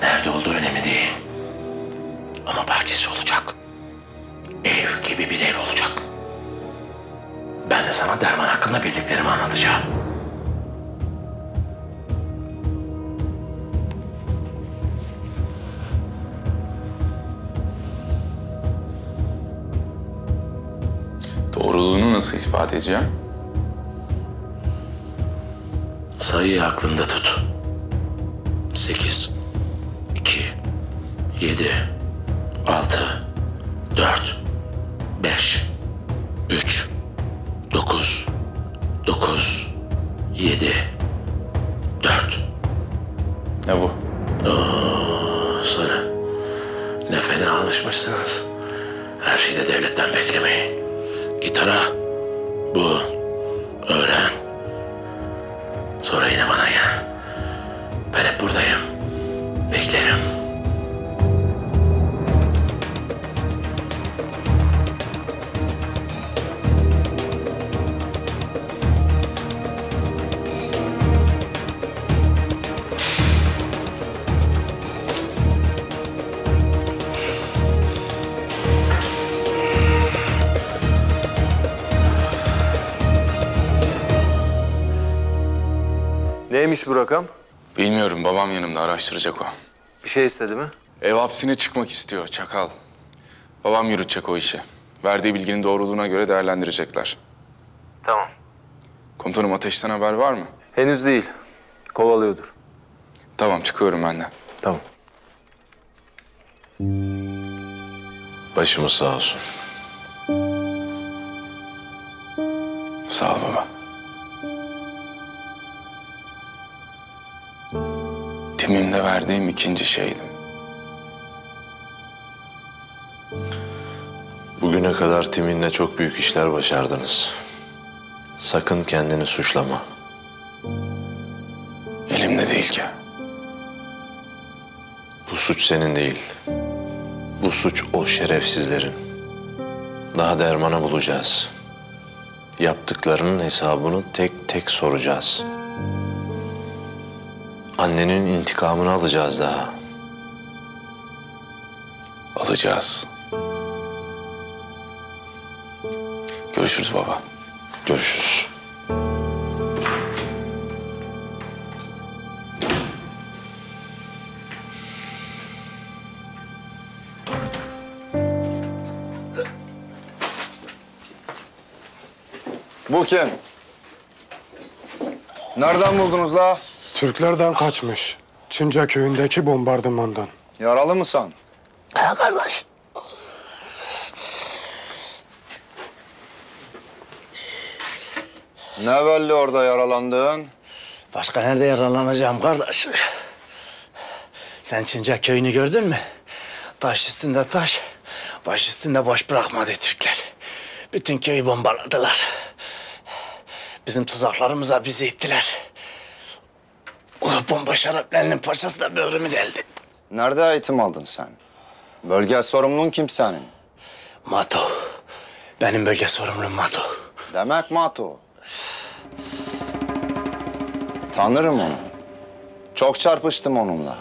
Nerede olduğu önemli değil. Ama bahçesi olacak. Ev gibi bir ev olacak. Ben de sana Derman hakkında bildiklerimi anlatacağım. Nasıl ispat edeceğim? Sayıyı aklında tut. 8, 2, 7, 6, 4, 5, 3, 9, 9, 7, 4. Ne bu? Sarı. Ne fena alışmışsınız. Her şeyi de devletten beklemeyin. Gitara. Bu, öğren. Sonra yine bana gel. Ben hep buradayım. Beklerim. Neymiş bu rakam? Bilmiyorum, babam yanımda, araştıracak o. Bir şey istedi mi? Ev hapsine çıkmak istiyor çakal. Babam yürütecek o işi. Verdiği bilginin doğruluğuna göre değerlendirecekler. Tamam. Komutanım, Ateş'ten haber var mı? Henüz değil. Kovalıyordur. Tamam, çıkıyorum ben de. Tamam. Başımız sağ olsun. Sağ ol baba. Timimde verdiğim ikinci şeydim. Bugüne kadar Timin'le çok büyük işler başardınız. Sakın kendini suçlama. Elimde değil ki. Bu suç senin değil. Bu suç o şerefsizlerin. Daha Derman'ı bulacağız. Yaptıklarının hesabını tek tek soracağız. Annenin intikamını alacağız daha. Alacağız. Görüşürüz baba. Görüşürüz. Bu kim? Nereden buldunuz la? Türklerden kaçmış. Çınca köyündeki bombardımandan. Yaralı mısın? He kardeş. Ne belli orada yaralandın? Başka nerede yaralanacağım kardeş? Sen Çınca köyünü gördün mü? Taş üstünde taş, baş üstünde boş bırakmadı Türkler. Bütün köyü bombaladılar. Bizim tuzaklarımıza bizi ittiler. Bomba şaraplarının parçası da böğrümü deldi. Nerede eğitim aldın sen? Bölge sorumluluğun kim senin? Mato. Benim bölge sorumluluğum Mato. Demek Mato. Tanırım onu. Çok çarpıştım onunla.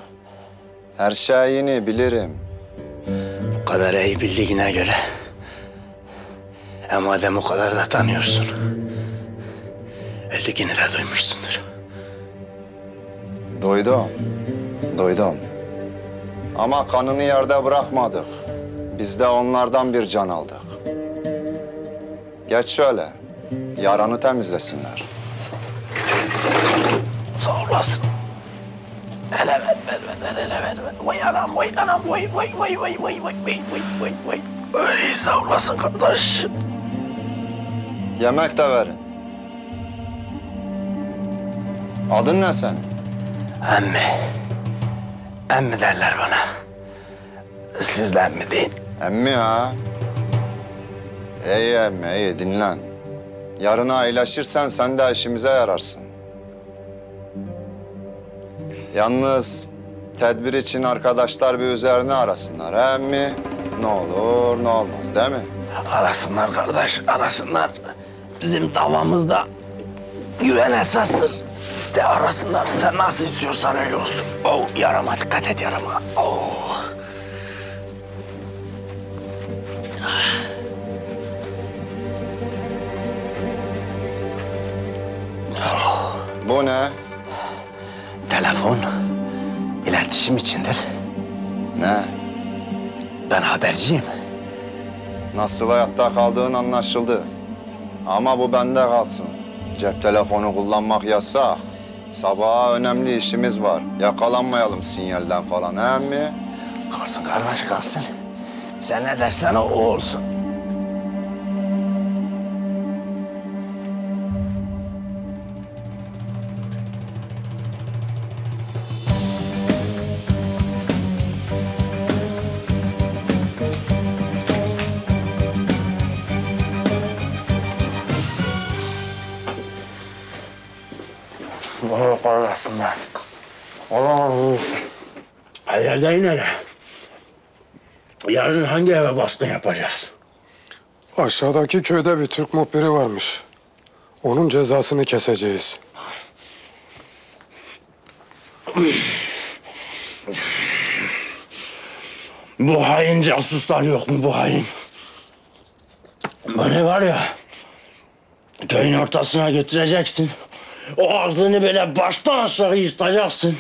Her şeyini bilirim. Bu kadar iyi bildiğine göre... madem o kadar da tanıyorsun... öldüğünü de duymuşsundur. Duydum, duydum. Ama kanını yerde bırakmadık. Biz de onlardan bir can aldık. Geç şöyle, yaranı temizlesinler. Sağ olasın. Hele ben Vay anam, vay anam, vay vay vay vay vay vay vay vay vay. Ay sağ olasın kardeş. Yemek de verin. Adın ne senin? Ammi. Ammi derler bana. Siz de ammi deyin. Ammi ha. İyi ammi, iyi dinlen. Yarına iyileşirsen sen de işimize yararsın. Yalnız tedbir için arkadaşlar bir üzerine arasınlar he mi? Ne olur ne olmaz değil mi? Arasınlar kardeş, arasınlar. Bizim davamızda güven esastır. De arasınlar, sen nasıl istiyorsan öyle olsun. Oh, yarama dikkat et yarama. Oh. Oh. Bu ne? Telefon, iletişim içindir. Ne? Ben haberciyim. Nasıl hayatta kaldığın anlaşıldı. Ama bu bende kalsın. Cep telefonu kullanmak yasak. Sabaha önemli işimiz var. Yakalanmayalım sinyalden falan, he mi? Kalsın kardeş, kalsın. Sen ne dersen o olsun. Hayırda yine de yarın hangi eve baskın yapacağız? Aşağıdaki köyde bir Türk muhbiri varmış. Onun cezasını keseceğiz. Bu hain casuslar yok mu bu hain? Bana var ya, köyün ortasına götüreceksin. O ağzını böyle baştan aşağı yırtacaksın.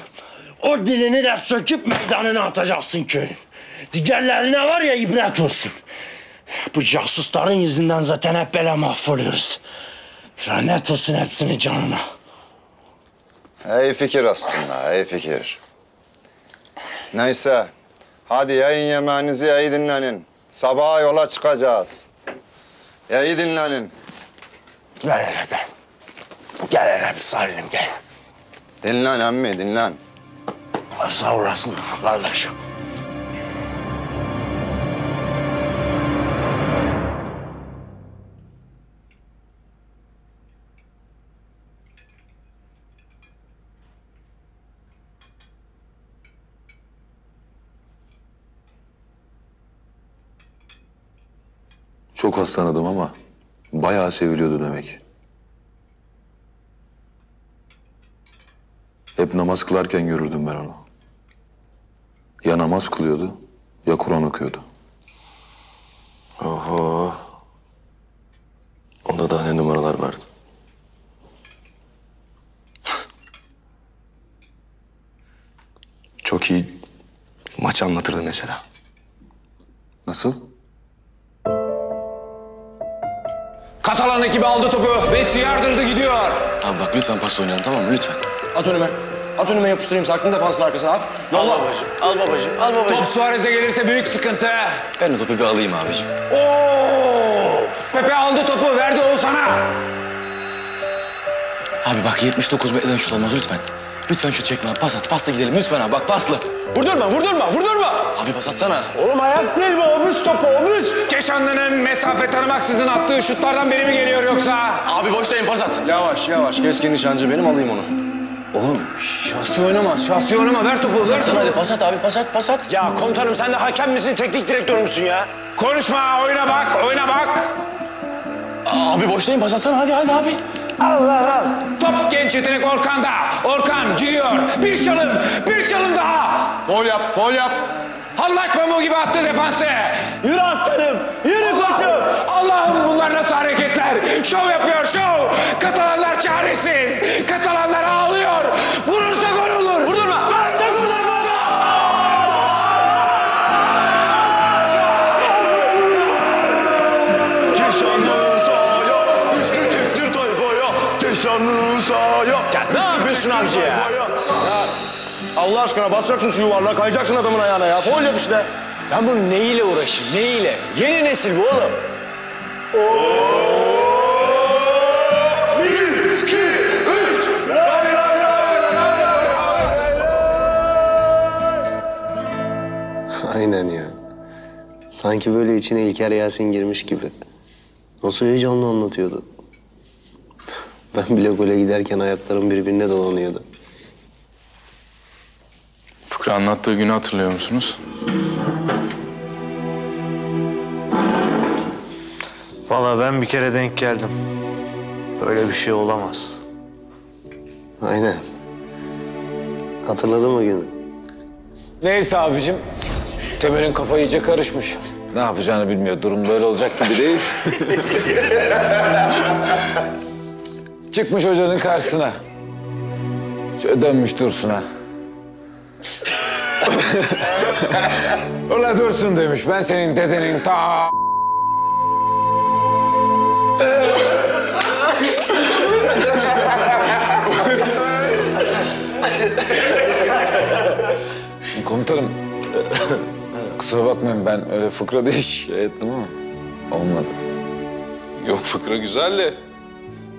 O dilini de söküp meydanına atacaksın köyün. Diğerlerine var ya ibret olsun. Bu casusların yüzünden zaten hep böyle mahvoluyoruz. Lanet olsun hepsinin canına. İyi fikir aslında, iyi fikir. Neyse, hadi yayın yemeğinizi, iyi dinlenin. Sabaha yola çıkacağız. İyi dinlenin. Gel hele gel. Gel hele bir salim gel. Dinlen emmi, dinlen. Sağ olasın kardeşim. Çok hastanıydım ama bayağı seviliyordu demek. Hep namaz kılarken görürdüm ben onu. Ya namaz kılıyordu, ya Kur'an okuyordu. Oho. Onda da ne numaralar vardı. Çok iyi maç anlatırdı mesela. Nasıl? Katalan ekibi aldı topu, Messi yardırdı gidiyor. Abi bak lütfen pas oynayalım tamam mı? Lütfen. At önüme. At önüme yapıştırayım, sakın defansın arkasına at. Al babacığım, al babacığım, al babacığım. Top Suarez'e gelirse büyük sıkıntı. Ben de topu bir alayım abiciğim. Oo! Pepe aldı topu, verdi Oğuzhan'a. Abi bak 79 metreden şut olmaz lütfen. Lütfen şut çekme, pas at, pasla gidelim lütfen abi, bak paslı. Vurdurma, vurdurma, vurdurma. Abi pas atsana. Oğlum ayak değil bu, obüs topu, obüs. Keşanlı'nın mesafe tanımaksızın attığı şutlardan biri mi geliyor yoksa? Abi boştayım, pas at. Yavaş, yavaş, keskin nişancı benim, alayım onu. Oğlum şahsi oynama, şahsi oynama. Ver topu, ver topu. Hadi pas at abi, pas at, pas at. Ya komutanım sen de hakem misin, teknik direktör müsün ya? Konuşma, oyna bak, oyna bak. Abi boşlayın, pas atsana hadi, hadi abi. Allah Allah. Top genç yetenek Orkan'da. Orkan giriyor, bir çalım daha. Gol yap, gol yap. Hallaçmamo gibi attı defansı. Yürü aslanım, yürü koçum. Allah'ım bunlar nasıl hareketler? Şov yapıyor, şov. Katalanlar çaresiz, Katalanlar ağlıyor. Vurursa gol olur. Vurdurma. Keşanlı sahaya, üstü tektir taygaya. Keşanlı sahaya. Ne yapıyorsun abici ya? Allah aşkına basacaksın şu yuvarlığa, kayacaksın adamın ayağına ya. Foul yap işte. Ben bunun neyiyle uğraşayım, neyiyle? Yeni nesil bu oğlum. Bir, iki, üç. Aynen ya. Sanki böyle içine İlker Yasin girmiş gibi. Nasıl heyecanlı anlatıyordu. Ben bile gole giderken ayaklarım birbirine dolanıyordu. Fıkra anlattığı günü hatırlıyor musunuz? Vallahi ben bir kere denk geldim. Böyle bir şey olamaz. Aynen. Hatırladın mı günü? Neyse abicim. Temel'in kafa iyice karışmış. Ne yapacağını bilmiyor. Durum böyle olacak gibi değil. Çıkmış hocanın karşısına. Şöyle dönmüş Dursun'a. Ulan Dursun demiş. Ben senin dedenin ta... Komutanım. Kusura bakmayın ben öyle fıkra diye şey ettim ama olmadı. Yok fıkra güzel de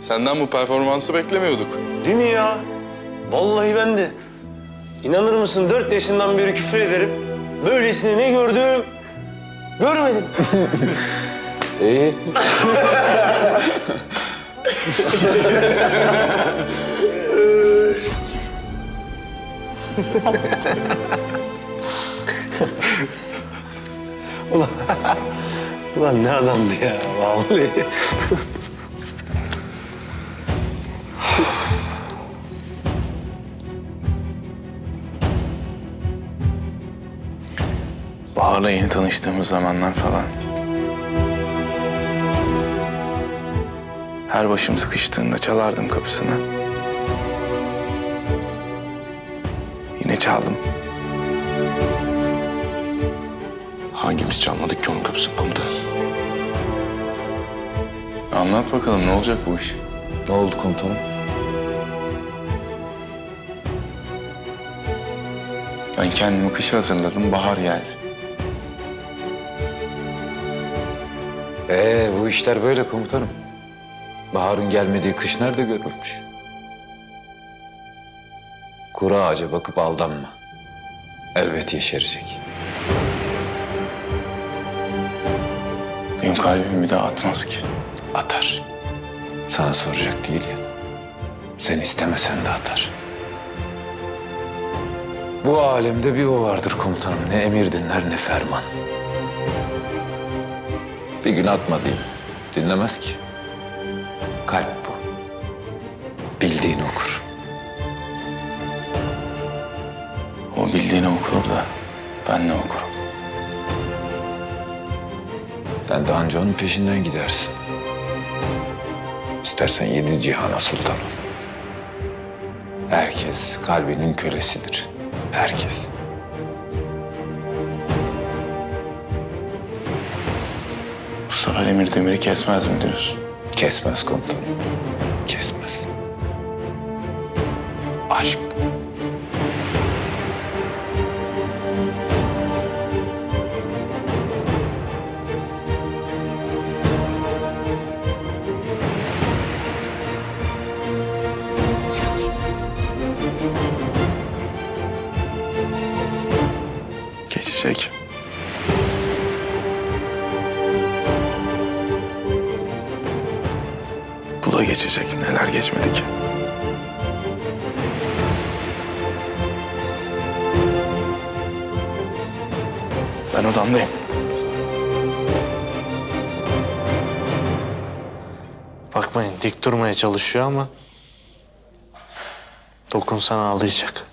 senden bu performansı beklemiyorduk. Değil mi ya? Vallahi ben de. İnanır mısın 4 yaşından beri küfür ederim. Böylesini ne gördüm? Görmedim. İyi. Ulan, ulan ne adamdı ya vallahi. Bahar'la yeni tanıştığımız zamanlar falan. Her başım sıkıştığında çalardım kapısına. Yine çaldım. Hangimiz çalmadık ki onun kapısını komutanım? Anlat bakalım ne olacak bu iş? Ne oldu komutanım? Ben kendimi kışa hazırladım, bahar geldi. Bu işler böyle komutanım. Bahar'ın gelmediği kış nerede görülmüş? Kuru ağaca bakıp aldanma. Elbet yeşerecek. Benim kalbimi bir daha atmaz ki. Atar. Sana soracak değil ya. Sen istemesen de atar. Bu alemde bir o vardır komutanım. Ne emir dinler ne ferman. Bir gün atma diyeyim. Dinlemez ki. Kalp bu. Bildiğini okur. O bildiğini okur da ben ne okurum? Sen de anca onun peşinden gidersin. İstersen 7 cihana sultan ol. Herkes kalbinin kölesidir. Herkes. Bu sefer emir demiri kesmez mi diyorsun? Kesmez komutanım. Kesmez. Aşk. Geçecek. Bu da geçecek. Neler geçmedi ki? Ben odamdayım. Bakmayın dik durmaya çalışıyor ama dokunsan ağlayacak.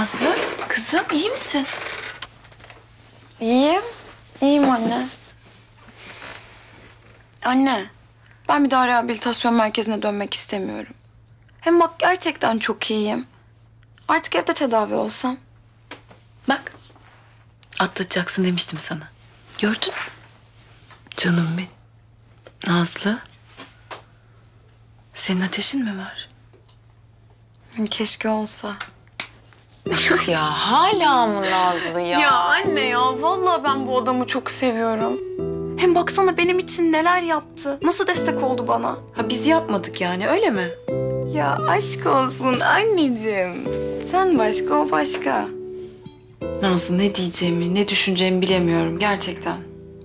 Nazlı, kızım iyi misin? İyiyim. İyiyim anne. Anne, ben bir daha rehabilitasyon merkezine dönmek istemiyorum. Hem bak gerçekten çok iyiyim. Artık evde tedavi olsam. Bak, atlatacaksın demiştim sana. Gördün mü? Canım benim. Nazlı, senin ateşin mi var? Keşke olsa. Ya hala mı Nazlı ya? Ya anne ya, vallahi ben bu adamı çok seviyorum. Hem baksana benim için neler yaptı. Nasıl destek oldu bana. Ha biz yapmadık yani, öyle mi? Ya aşk olsun anneciğim. Sen başka, o başka. Nazlı ne diyeceğimi, ne düşüneceğimi bilemiyorum gerçekten.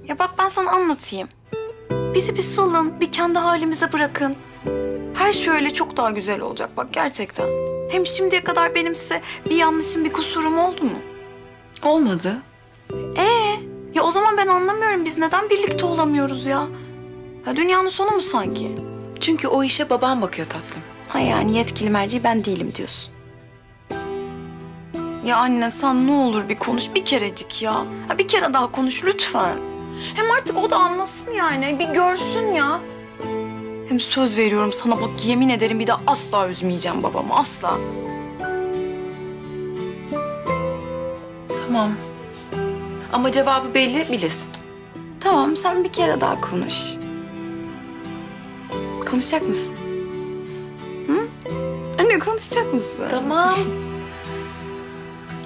Ya bak ben sana anlatayım. Bizi bir salın, bir kendi halimize bırakın. Her şey öyle çok daha güzel olacak bak gerçekten. Hem şimdiye kadar benim size bir yanlışım, bir kusurum oldu mu? Olmadı. Ya o zaman ben anlamıyorum, biz neden birlikte olamıyoruz ya? Ya dünyanın sonu mu sanki? Çünkü o işe babam bakıyor tatlım. Ha yani yetkili merci ben değilim diyorsun. Ya anne sen ne olur bir konuş bir kerecik ya. Ha bir kere daha konuş lütfen. Hem artık o da anlasın yani, bir görsün ya. Hem söz veriyorum sana bak, yemin ederim bir daha asla üzmeyeceğim babamı, asla. Tamam. Ama cevabı belli, bilesin. Tamam, sen bir kere daha konuş. Konuşacak mısın? Hı? Anne konuşacak mısın? Tamam.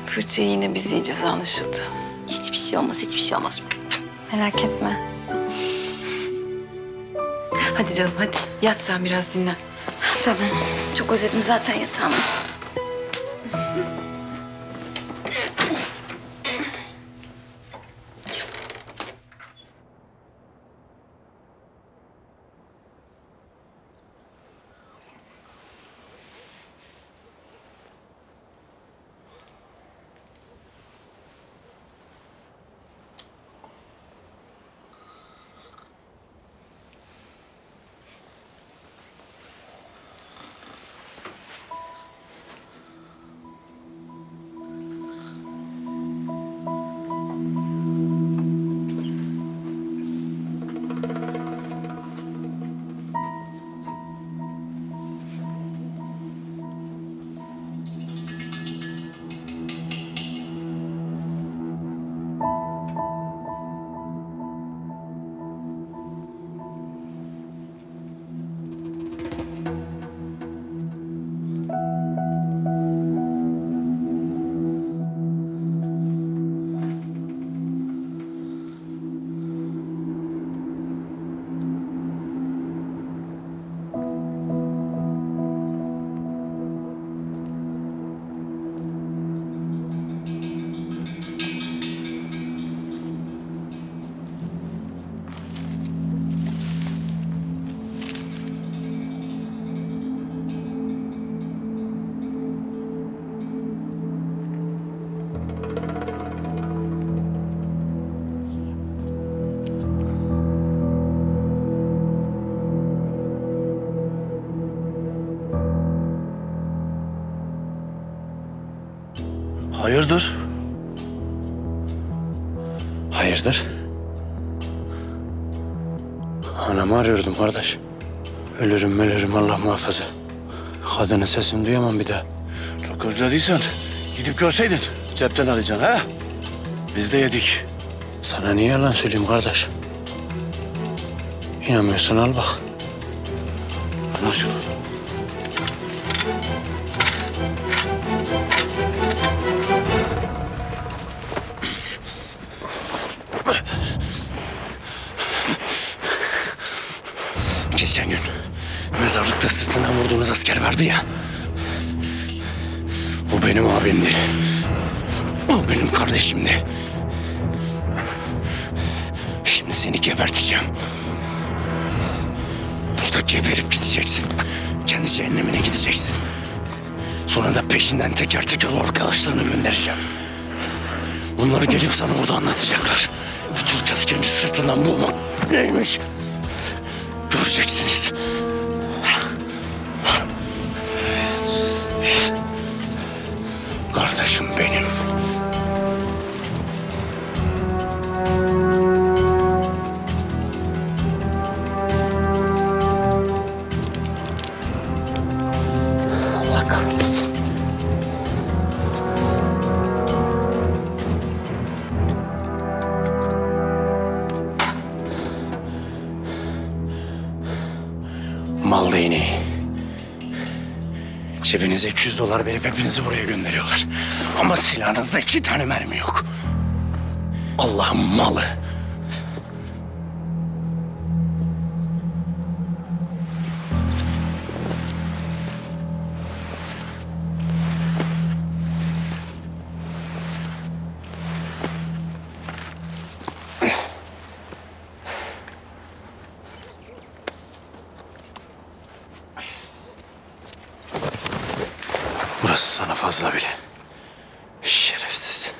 Fırçayı yine biz yiyeceğiz anlaşıldı. Hiçbir şey olmaz, hiçbir şey olmaz. Merak etme. Hadi canım hadi, yat sen biraz dinlen. Tamam, çok özledim zaten yatağımı. Hayırdır? Hayırdır? Anamı arıyordum kardeş. Ölürüm ölürüm Allah muhafaza. Kadının sesini duyamam bir daha. Çok özlediysen gidip görseydin. Cepten alacaksın ha? Biz de yedik. Sana niye yalan söyleyeyim kardeş? İnanmıyorsan al bak. Al şunu. Geçen gün mezarlıkta sırtından vurduğunuz asker vardı ya. O benim abimdi. O benim kardeşimdi. Şimdi seni geberteceğim. Burada geberip gideceksin. Kendi cehennemine gideceksin. Sonra da peşinden teker teker arkadaşlarını göndereceğim. Bunları gelip sana burada anlatacaklar. Bu Türk askerini sırtından bulmak neymiş? Göreceksiniz. Kardeş, kızım benim. Cebinize $200 verip hepinizi buraya gönderiyorlar. Ama silahınızda 2 tane mermi yok. Allah'ın malı. Sana fazla bile. Şerefsiz.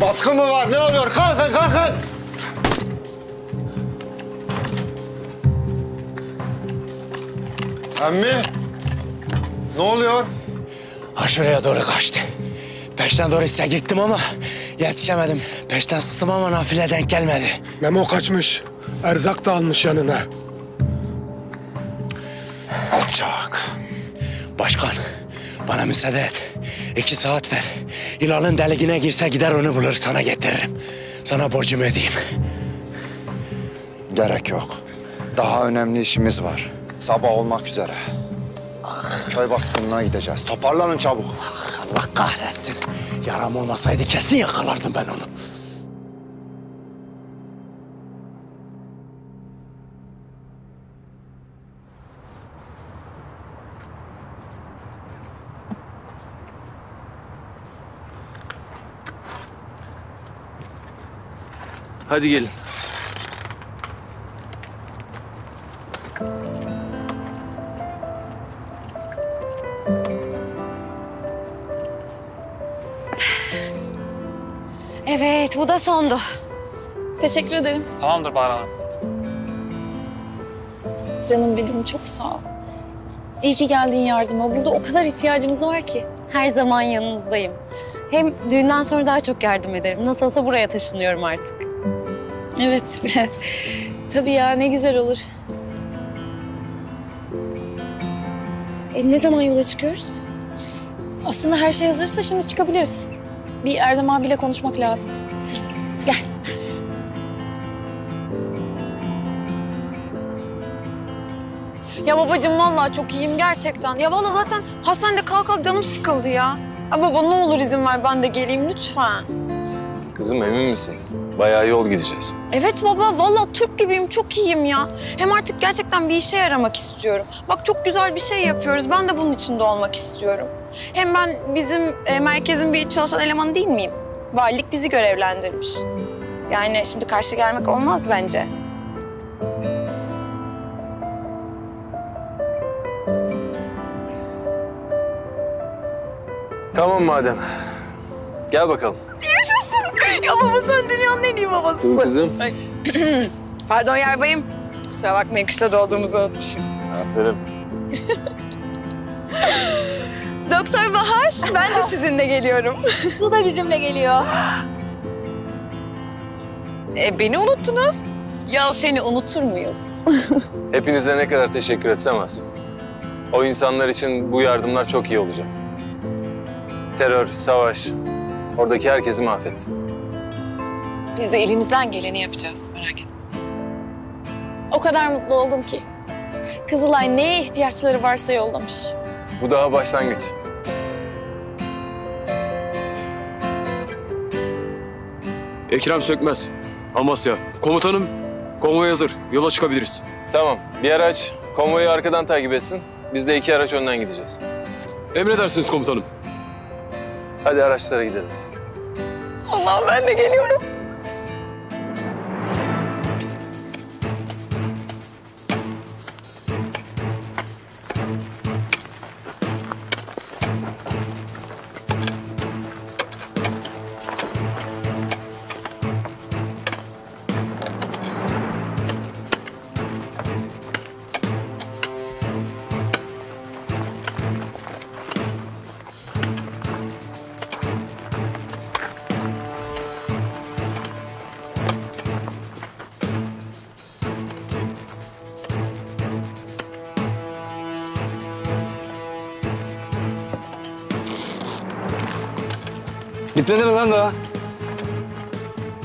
Baskın mı var? Ne oluyor? Kalkın, kalkın! Ammi! Ne oluyor? Aşuraya doğru kaçtı. 5'ten doğru hisse gittim ama yetişemedim. 5'ten sıstım ama nafile denk gelmedi. Memo kaçmış. Erzak da almış yanına. Alçak! Başkan, bana müsaade et. 2 saat ver. İlanın deliğine girse gider onu bulur, sana getiririm. Sana borcumu ödeyeyim. Gerek yok. Daha önemli işimiz var. Sabah olmak üzere. Köy baskınına gideceğiz. Toparlanın çabuk. Allah kahretsin. Yaram olmasaydı kesin yakalardım ben onu. Hadi gelin. Evet, bu da sondu. Teşekkür ederim. Tamamdır Bahar Hanım. Canım benim, çok sağ ol. İyi ki geldin yardıma. Burada o kadar ihtiyacımız var ki. Her zaman yanınızdayım. Hem düğünden sonra daha çok yardım ederim. Nasıl olsa buraya taşınıyorum artık. Evet. Tabii ya, ne güzel olur. Ne zaman yola çıkıyoruz? Aslında her şey hazırsa şimdi çıkabiliriz. Bir Erdem abiyle konuşmak lazım. Gel. Ya babacığım vallahi çok iyiyim gerçekten. Ya vallahi zaten hastanede kalk canım sıkıldı ya. Ya baba ne olur izin ver ben de geleyim lütfen. Kızım emin misin? Bayağı yol gideceğiz. Evet baba, vallahi Türk gibiyim, çok iyiyim ya. Hem artık gerçekten bir işe yaramak istiyorum. Bak çok güzel bir şey yapıyoruz, ben de bunun içinde olmak istiyorum. Hem ben bizim merkezin bir çalışan elemanı değil miyim? Valilik bizi görevlendirmiş. Yani şimdi karşı gelmek olmaz bence. Tamam madem, gel bakalım. Ya baba sen dünyanın en iyi babası. Dur kızım. Pardon yarbayım. Kusura bakmayın, kışla da olduğumuzu unutmuşum. Aferin. Doktor Bahar. Ben de sizinle geliyorum. Su da bizimle geliyor. Beni unuttunuz. Ya seni unutur muyuz? Hepinize ne kadar teşekkür etsem az. O insanlar için bu yardımlar çok iyi olacak. Terör, savaş, oradaki herkesi mahvetti. Biz de elimizden geleni yapacağız, merak etme. O kadar mutlu oldum ki. Kızılay neye ihtiyaçları varsa yollamış. Bu daha başlangıç. Ekrem Sökmez, Amasya. Komutanım, konvoy hazır. Yola çıkabiliriz. Tamam, bir araç konvoyu arkadan takip etsin. Biz de iki araç önden gideceğiz. Emredersiniz komutanım. Hadi araçlara gidelim. Allah'ım ben de geliyorum. Bitmedi mi lan daha?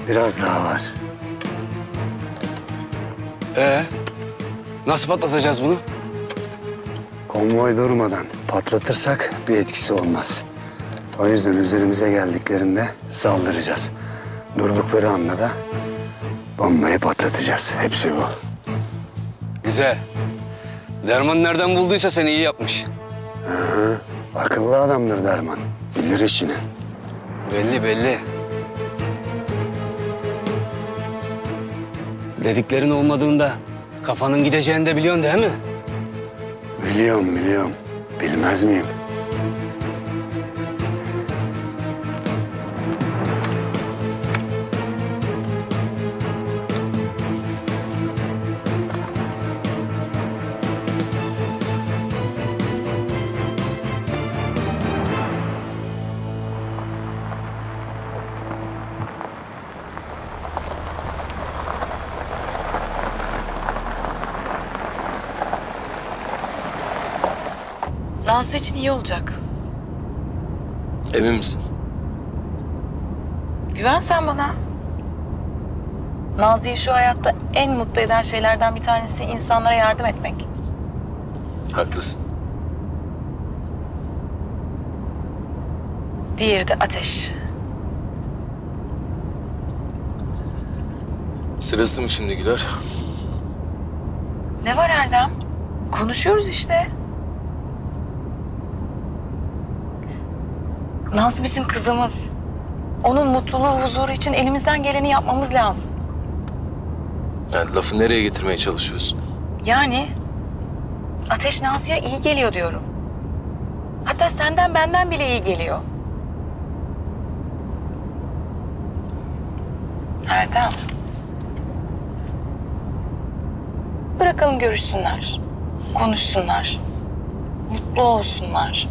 Biraz daha var. Nasıl patlatacağız bunu? Konvoy durmadan patlatırsak bir etkisi olmaz. O yüzden üzerimize geldiklerinde saldıracağız. Durdukları anda da bombayı patlatacağız. Hepsi bu. Güzel. Derman nereden bulduysa seni iyi yapmış. Hı. Akıllı adamdır Derman. Bilir işini. Belli belli. Dediklerin olmadığında kafanın gideceğini de biliyorsun değil mi? Biliyorum biliyorum. Bilmez miyim? Nazlı için iyi olacak. Emin misin? Güven sen bana. Nazlı'yı şu hayatta en mutlu eden şeylerden bir tanesi insanlara yardım etmek. Haklısın. Diğeri de Ateş. Sırası mı şimdi Güler? Ne var Erdem? Konuşuyoruz işte. Nazlı bizim kızımız. Onun mutluluğu, huzuru için elimizden geleni yapmamız lazım. Yani lafı nereye getirmeye çalışıyorsun? Yani Ateş Nazlı'ya iyi geliyor diyorum. Hatta senden benden bile iyi geliyor. Erdem. Bırakalım görüşsünler, konuşsunlar, mutlu olsunlar.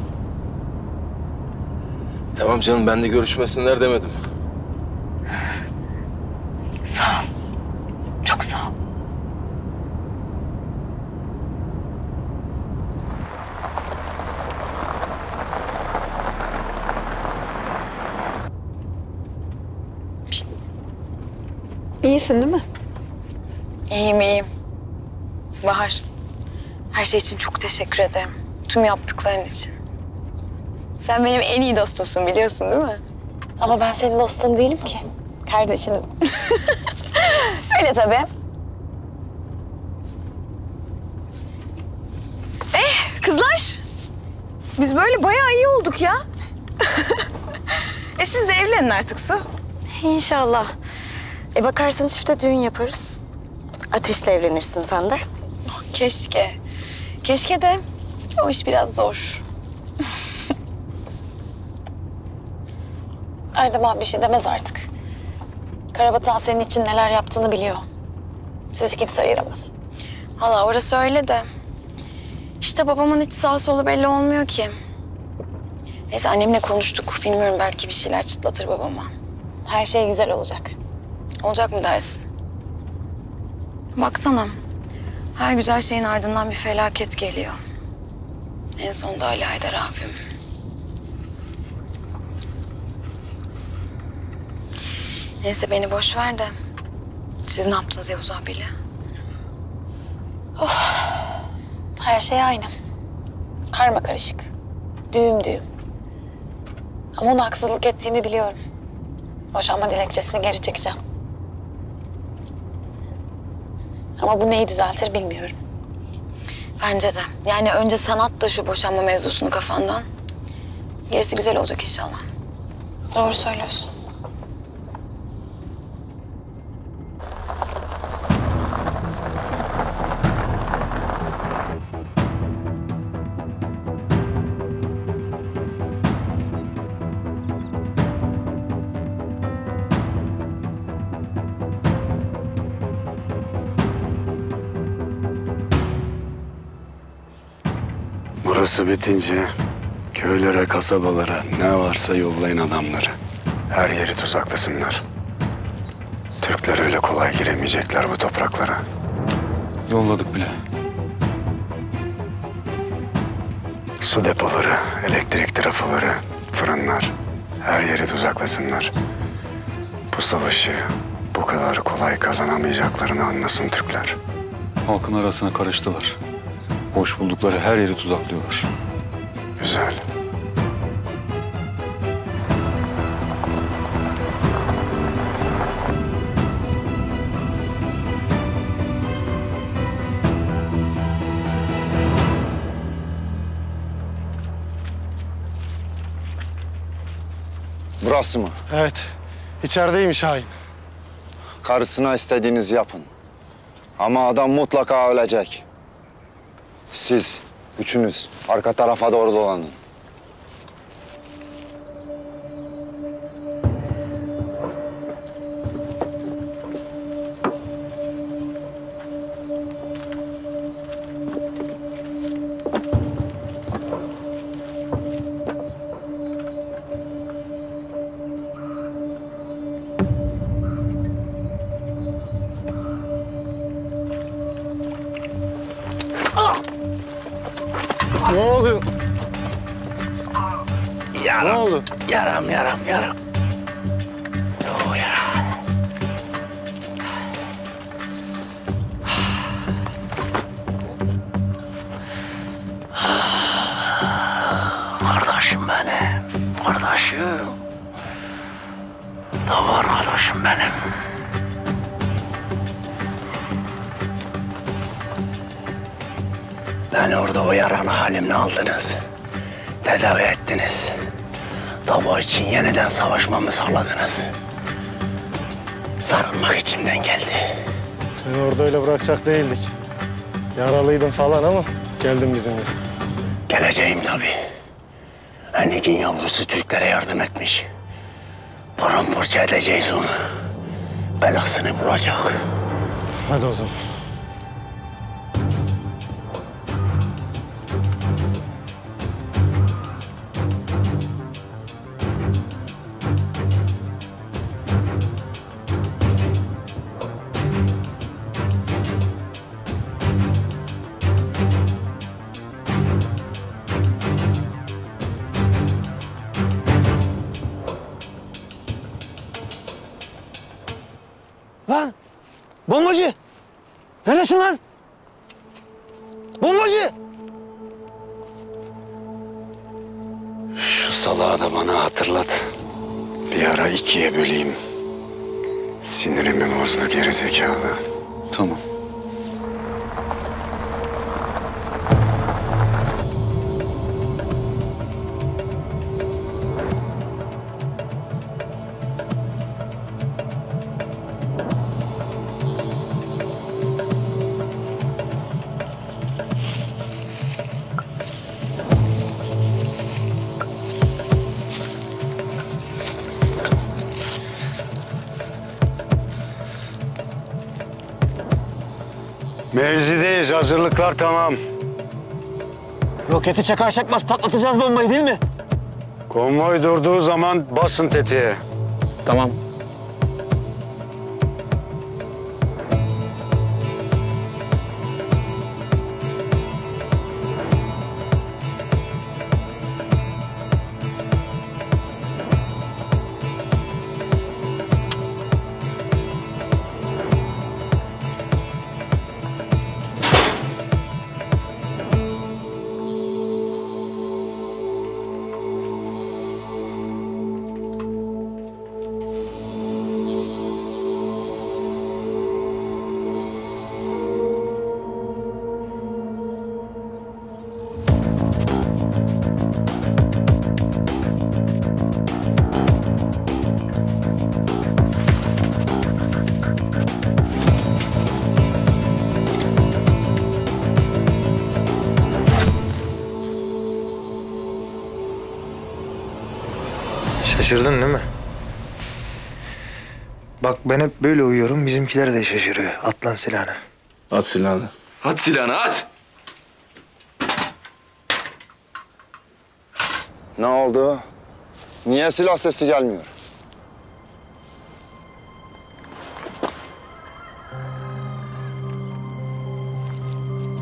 Tamam canım, ben de görüşmesinler demedim. Sağ ol. Çok sağ ol. Şişt. İyisin değil mi? İyiyim, iyiyim. Bahar, her şey için çok teşekkür ederim. Tüm yaptıkların için. Sen benim en iyi dostumsun, biliyorsun değil mi? Ama ben senin dostun değilim ki. Kardeşinim. Öyle tabii. Kızlar. Biz böyle bayağı iyi olduk ya. Siz de evlenin artık Su. İnşallah. Bakarsın çifte düğün yaparız. Ateşle evlenirsin sen de. Oh, keşke. Keşke de o iş biraz zor. Erdem abi bir şey demez artık. Karabatak senin için neler yaptığını biliyor. Sizi kimse ayıramaz. Valla orası öyle de. İşte babamın hiç sağ solu belli olmuyor ki. Neyse annemle konuştuk. Bilmiyorum belki bir şeyler çıtlatır babama. Her şey güzel olacak. Olacak mı dersin? Baksana. Her güzel şeyin ardından bir felaket geliyor. En sonunda Ali Haydar abim. Neyse beni boş ver de. Siz ne yaptınız Yavuz abiyle? Oh. Her şey aynı. Karma karışık. Düğüm düğüm. Ama ona haksızlık ettiğimi biliyorum. Boşanma dilekçesini geri çekeceğim. Ama bu neyi düzeltir bilmiyorum. Bence de. Yani önce sanat da şu boşanma mevzusunu kafandan. Gerisi güzel olacak inşallah. Doğru söylüyorsun. Burası bitince köylere, kasabalara ne varsa yollayın adamları. Her yeri tuzaklasınlar. Türkler öyle kolay giremeyecekler bu topraklara. Yolladık bile. Su depoları, elektrik trafoları, fırınlar her yeri tuzaklasınlar. Bu savaşı bu kadar kolay kazanamayacaklarını anlasın Türkler. Halkın arasına karıştılar. Boş buldukları her yeri tuzaklıyorlar. Güzel. Burası mı? Evet. İçerideymiş hain. Karısına istediğinizi yapın. Ama adam mutlaka ölecek. Siz, üçünüz, arka tarafa doğru dolanın. Savaşmamı sağladınız. Sarılmak içimden geldi. Seni orada öyle bırakacak değildik. Yaralıydım falan ama geldim bizimle. Geleceğim tabii. Enig'in yavrusu Türklere yardım etmiş. Paramparça edeceğiz onu. Belasını bulacak. Hadi o zaman. Neredesin lan? Bombacı! Şu salağı da bana hatırlat. Bir ara ikiye böleyim. Sinirimi bozdu gerizekalı. Tamam. Mevzideyiz, hazırlıklar tamam. Roketi çakar çakmaz patlatacağız bombayı değil mi? Konvoy durduğu zaman basın tetiğe. Tamam. Şaşırdın değil mi? Bak ben hep böyle uyuyorum, bizimkiler de şaşırıyor. At lan silahını. At silahını. At silahını, at! Ne oldu? Niye silah sesi gelmiyor?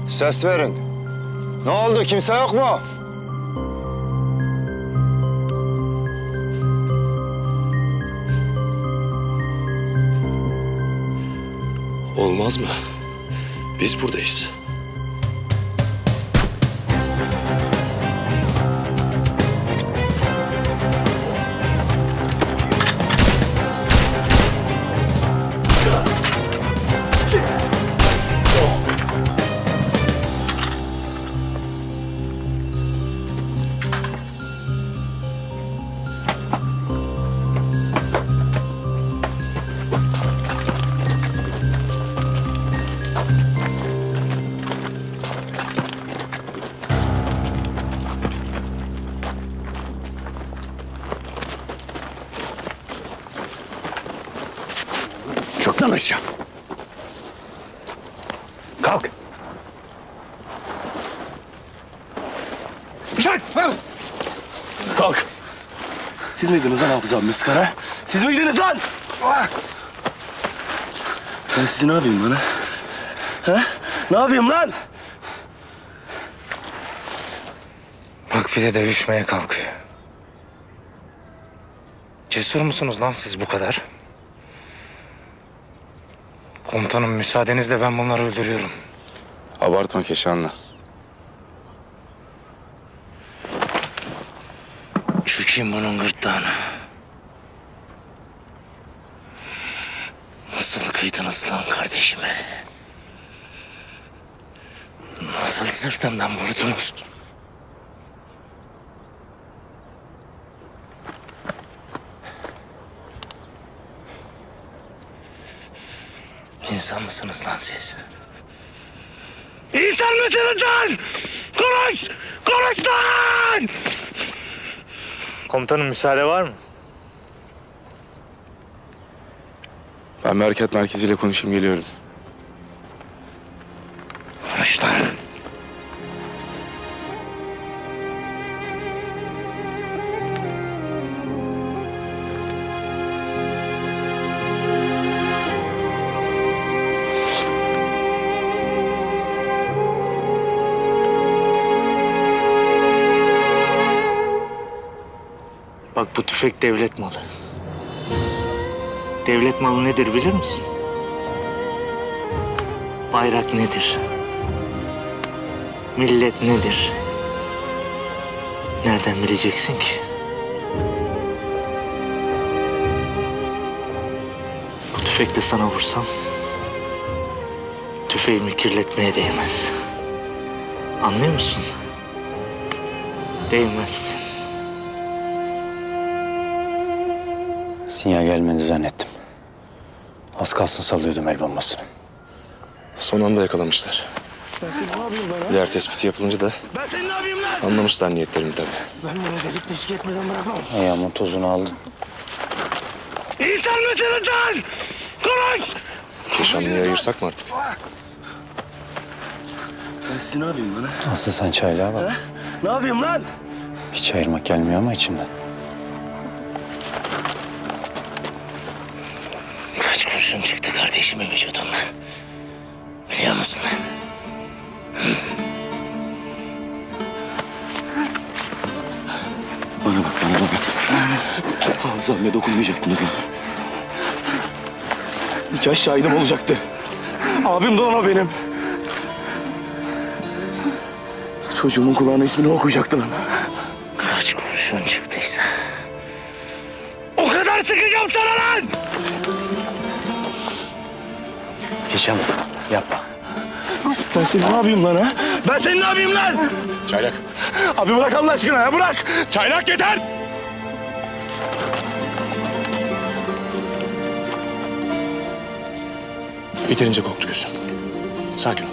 Ses verin. Ne oldu, kimse yok mu? Olmaz mı? Biz buradayız. Konuşacağım. Kalk. Çek! Kalk. Siz miydiniz lan Hafız abi mıskara? Siz miydiniz lan? Ben sizi ne yapayım lan? Ha? Ne yapayım lan? Bak bir de dövüşmeye kalkıyor. Cesur musunuz lan siz bu kadar? Komutanım müsaadenizle ben bunları öldürüyorum. Abartma Keşan'la. Çökeyim bunun gırtlağına. Nasıl kıydınız lan kardeşime? Nasıl sırtından vurdunuz? İnsan mısınız lan siz? İnsan mısınız lan? Konuş! Konuş lan! Komutanım müsaade var mı? Ben Merkez Merkezi'yle konuşayım geliyorum. Konuş lan. Bu tüfek devlet malı. Devlet malı nedir bilir misin? Bayrak nedir? Millet nedir? Nereden bileceksin ki? Bu tüfekle sana vursam, tüfeğimi kirletmeye değmez. Anlıyor musun? Değmez. Sinyal gelmedi zannettim. Az kalsın sallıyordum el bombasını. Son anda yakalamışlar. Diğer tespiti yapılınca da anlamışlar niyetlerimi tabii. Ben bunu delik deşik etmeden bırakmam. Ayağımın tozunu aldım. İnsan mısınız lan? Konuş! Keşanlı'yı ayırsak mı artık? Ben sizi ne yapayım lan? Aslı sen çaylağa bak. Ne yapayım lan? Hiç ayırmak gelmiyor ama içimden. Kaç kurşun çıktı kardeşimin vücudundan. Biliyor musun lan? Bana bak, bana bak. Hafızamla dokunmayacaktınız lan. Nikah şahidim olacaktı. Abim de ona benim. Çocuğumun kulağına ismini okuyacaktı lan. Kaç kurşun çıktıysa... o kadar sıkacağım sana lan! Keşan, yapma. Ben senin ne yapayım lan ha? Ben senin ne yapayım lan? Çaylak. Abi bırak Allah aşkına ya, bırak. Çaylak yeter! Yeterince koktu gözüm. Sakin ol.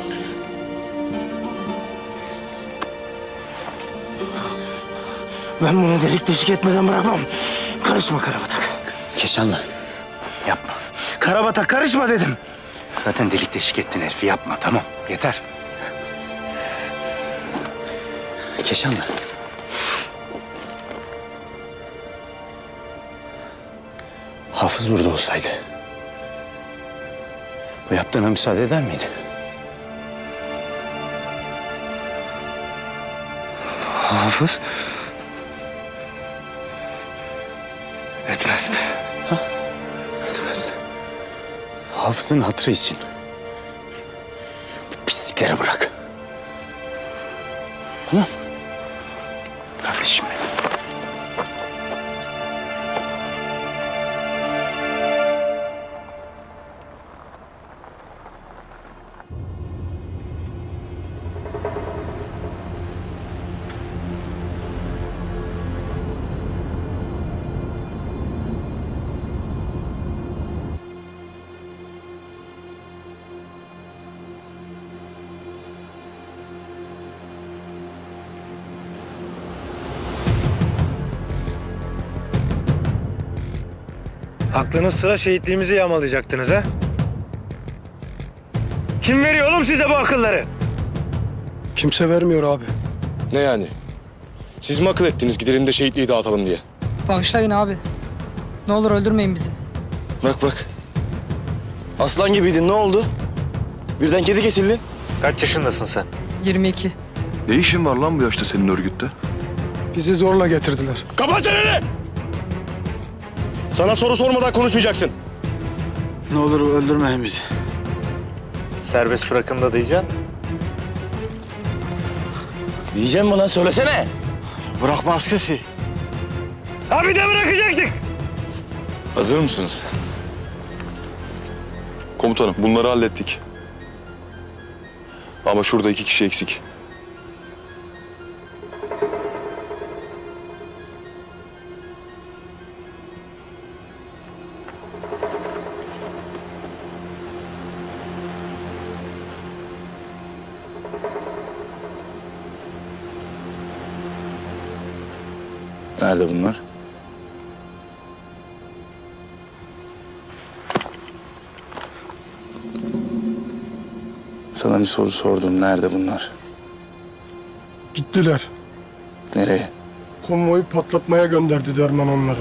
Ben bunu delik deşik etmeden bırakmam. Karışma Karabatak. Keşan'la. Yapma. Karabatak karışma dedim. Zaten delik deşik ettin herifi, yapma tamam. Yeter. Keşan'la. Hafız burada olsaydı bu yaptığına müsaade eder miydi? Hafız? Etmezdi. Ha? Etmezdi. Hafız'ın hatırı için bu pisliklere bırak. Tamam. Kardeşim benim. Aklınız sıra şehitliğimizi yağmalayacaktınız ha? Kim veriyor oğlum size bu akılları? Kimse vermiyor abi. Ne yani? Siz mi akıl ettiniz gidelim de şehitliği dağıtalım diye? Bağışlayın abi. Ne olur öldürmeyin bizi. Bak bak. Aslan gibiydin, ne oldu? Birden kedi kesildin. Kaç yaşındasın sen? 22. Ne işin var lan bu yaşta senin örgütte? Bizi zorla getirdiler. Kapat seni! Sana soru sormadan konuşmayacaksın. Ne olur öldürmeyin bizi. Serbest bırakın da diyeceksin. Diyeceğim bana, söylesene. Bırakmaz ki. Abi de bırakacaktık. Hazır mısınız? Komutanım bunları hallettik. Ama şurada 2 kişi eksik. Nerede bunlar? Sana bir soru sordum. Nerede bunlar? Gittiler. Nereye? Konvoyu patlatmaya gönderdi Derman onları.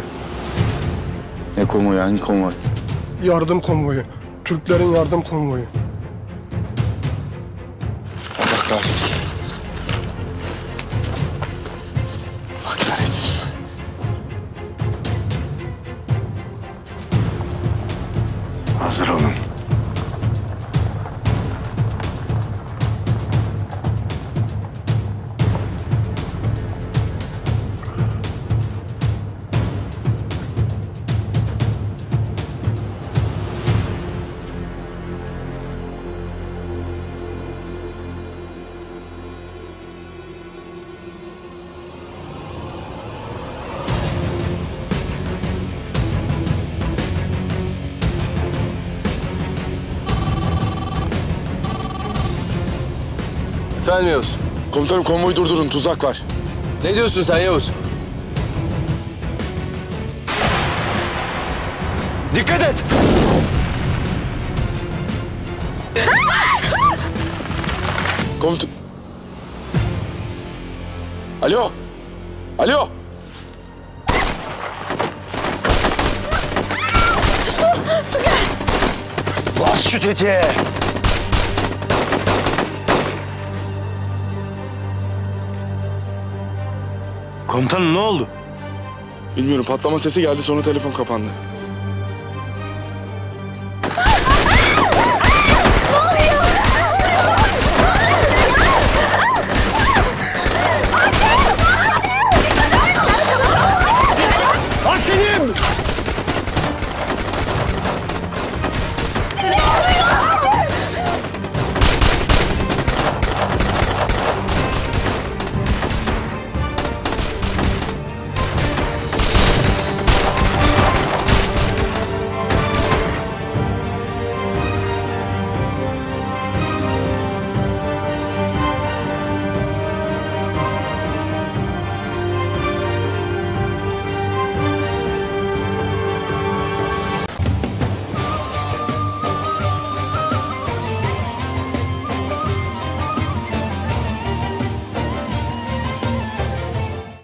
Ne konvoyu? Hangi konvoy? Yardım konvoyu. Türklerin yardım konvoyu. Allah kahretsin. Hazır olun. Efendim Yavuz? Komutanım konvoyu durdurun, tuzak var. Ne diyorsun sen Yavuz? Dikkat et! Komutan... Alo! Alo! Su! Su gel! Kes şu tetiği. Komutanım ne oldu? Bilmiyorum, patlama sesi geldi sonra telefon kapandı.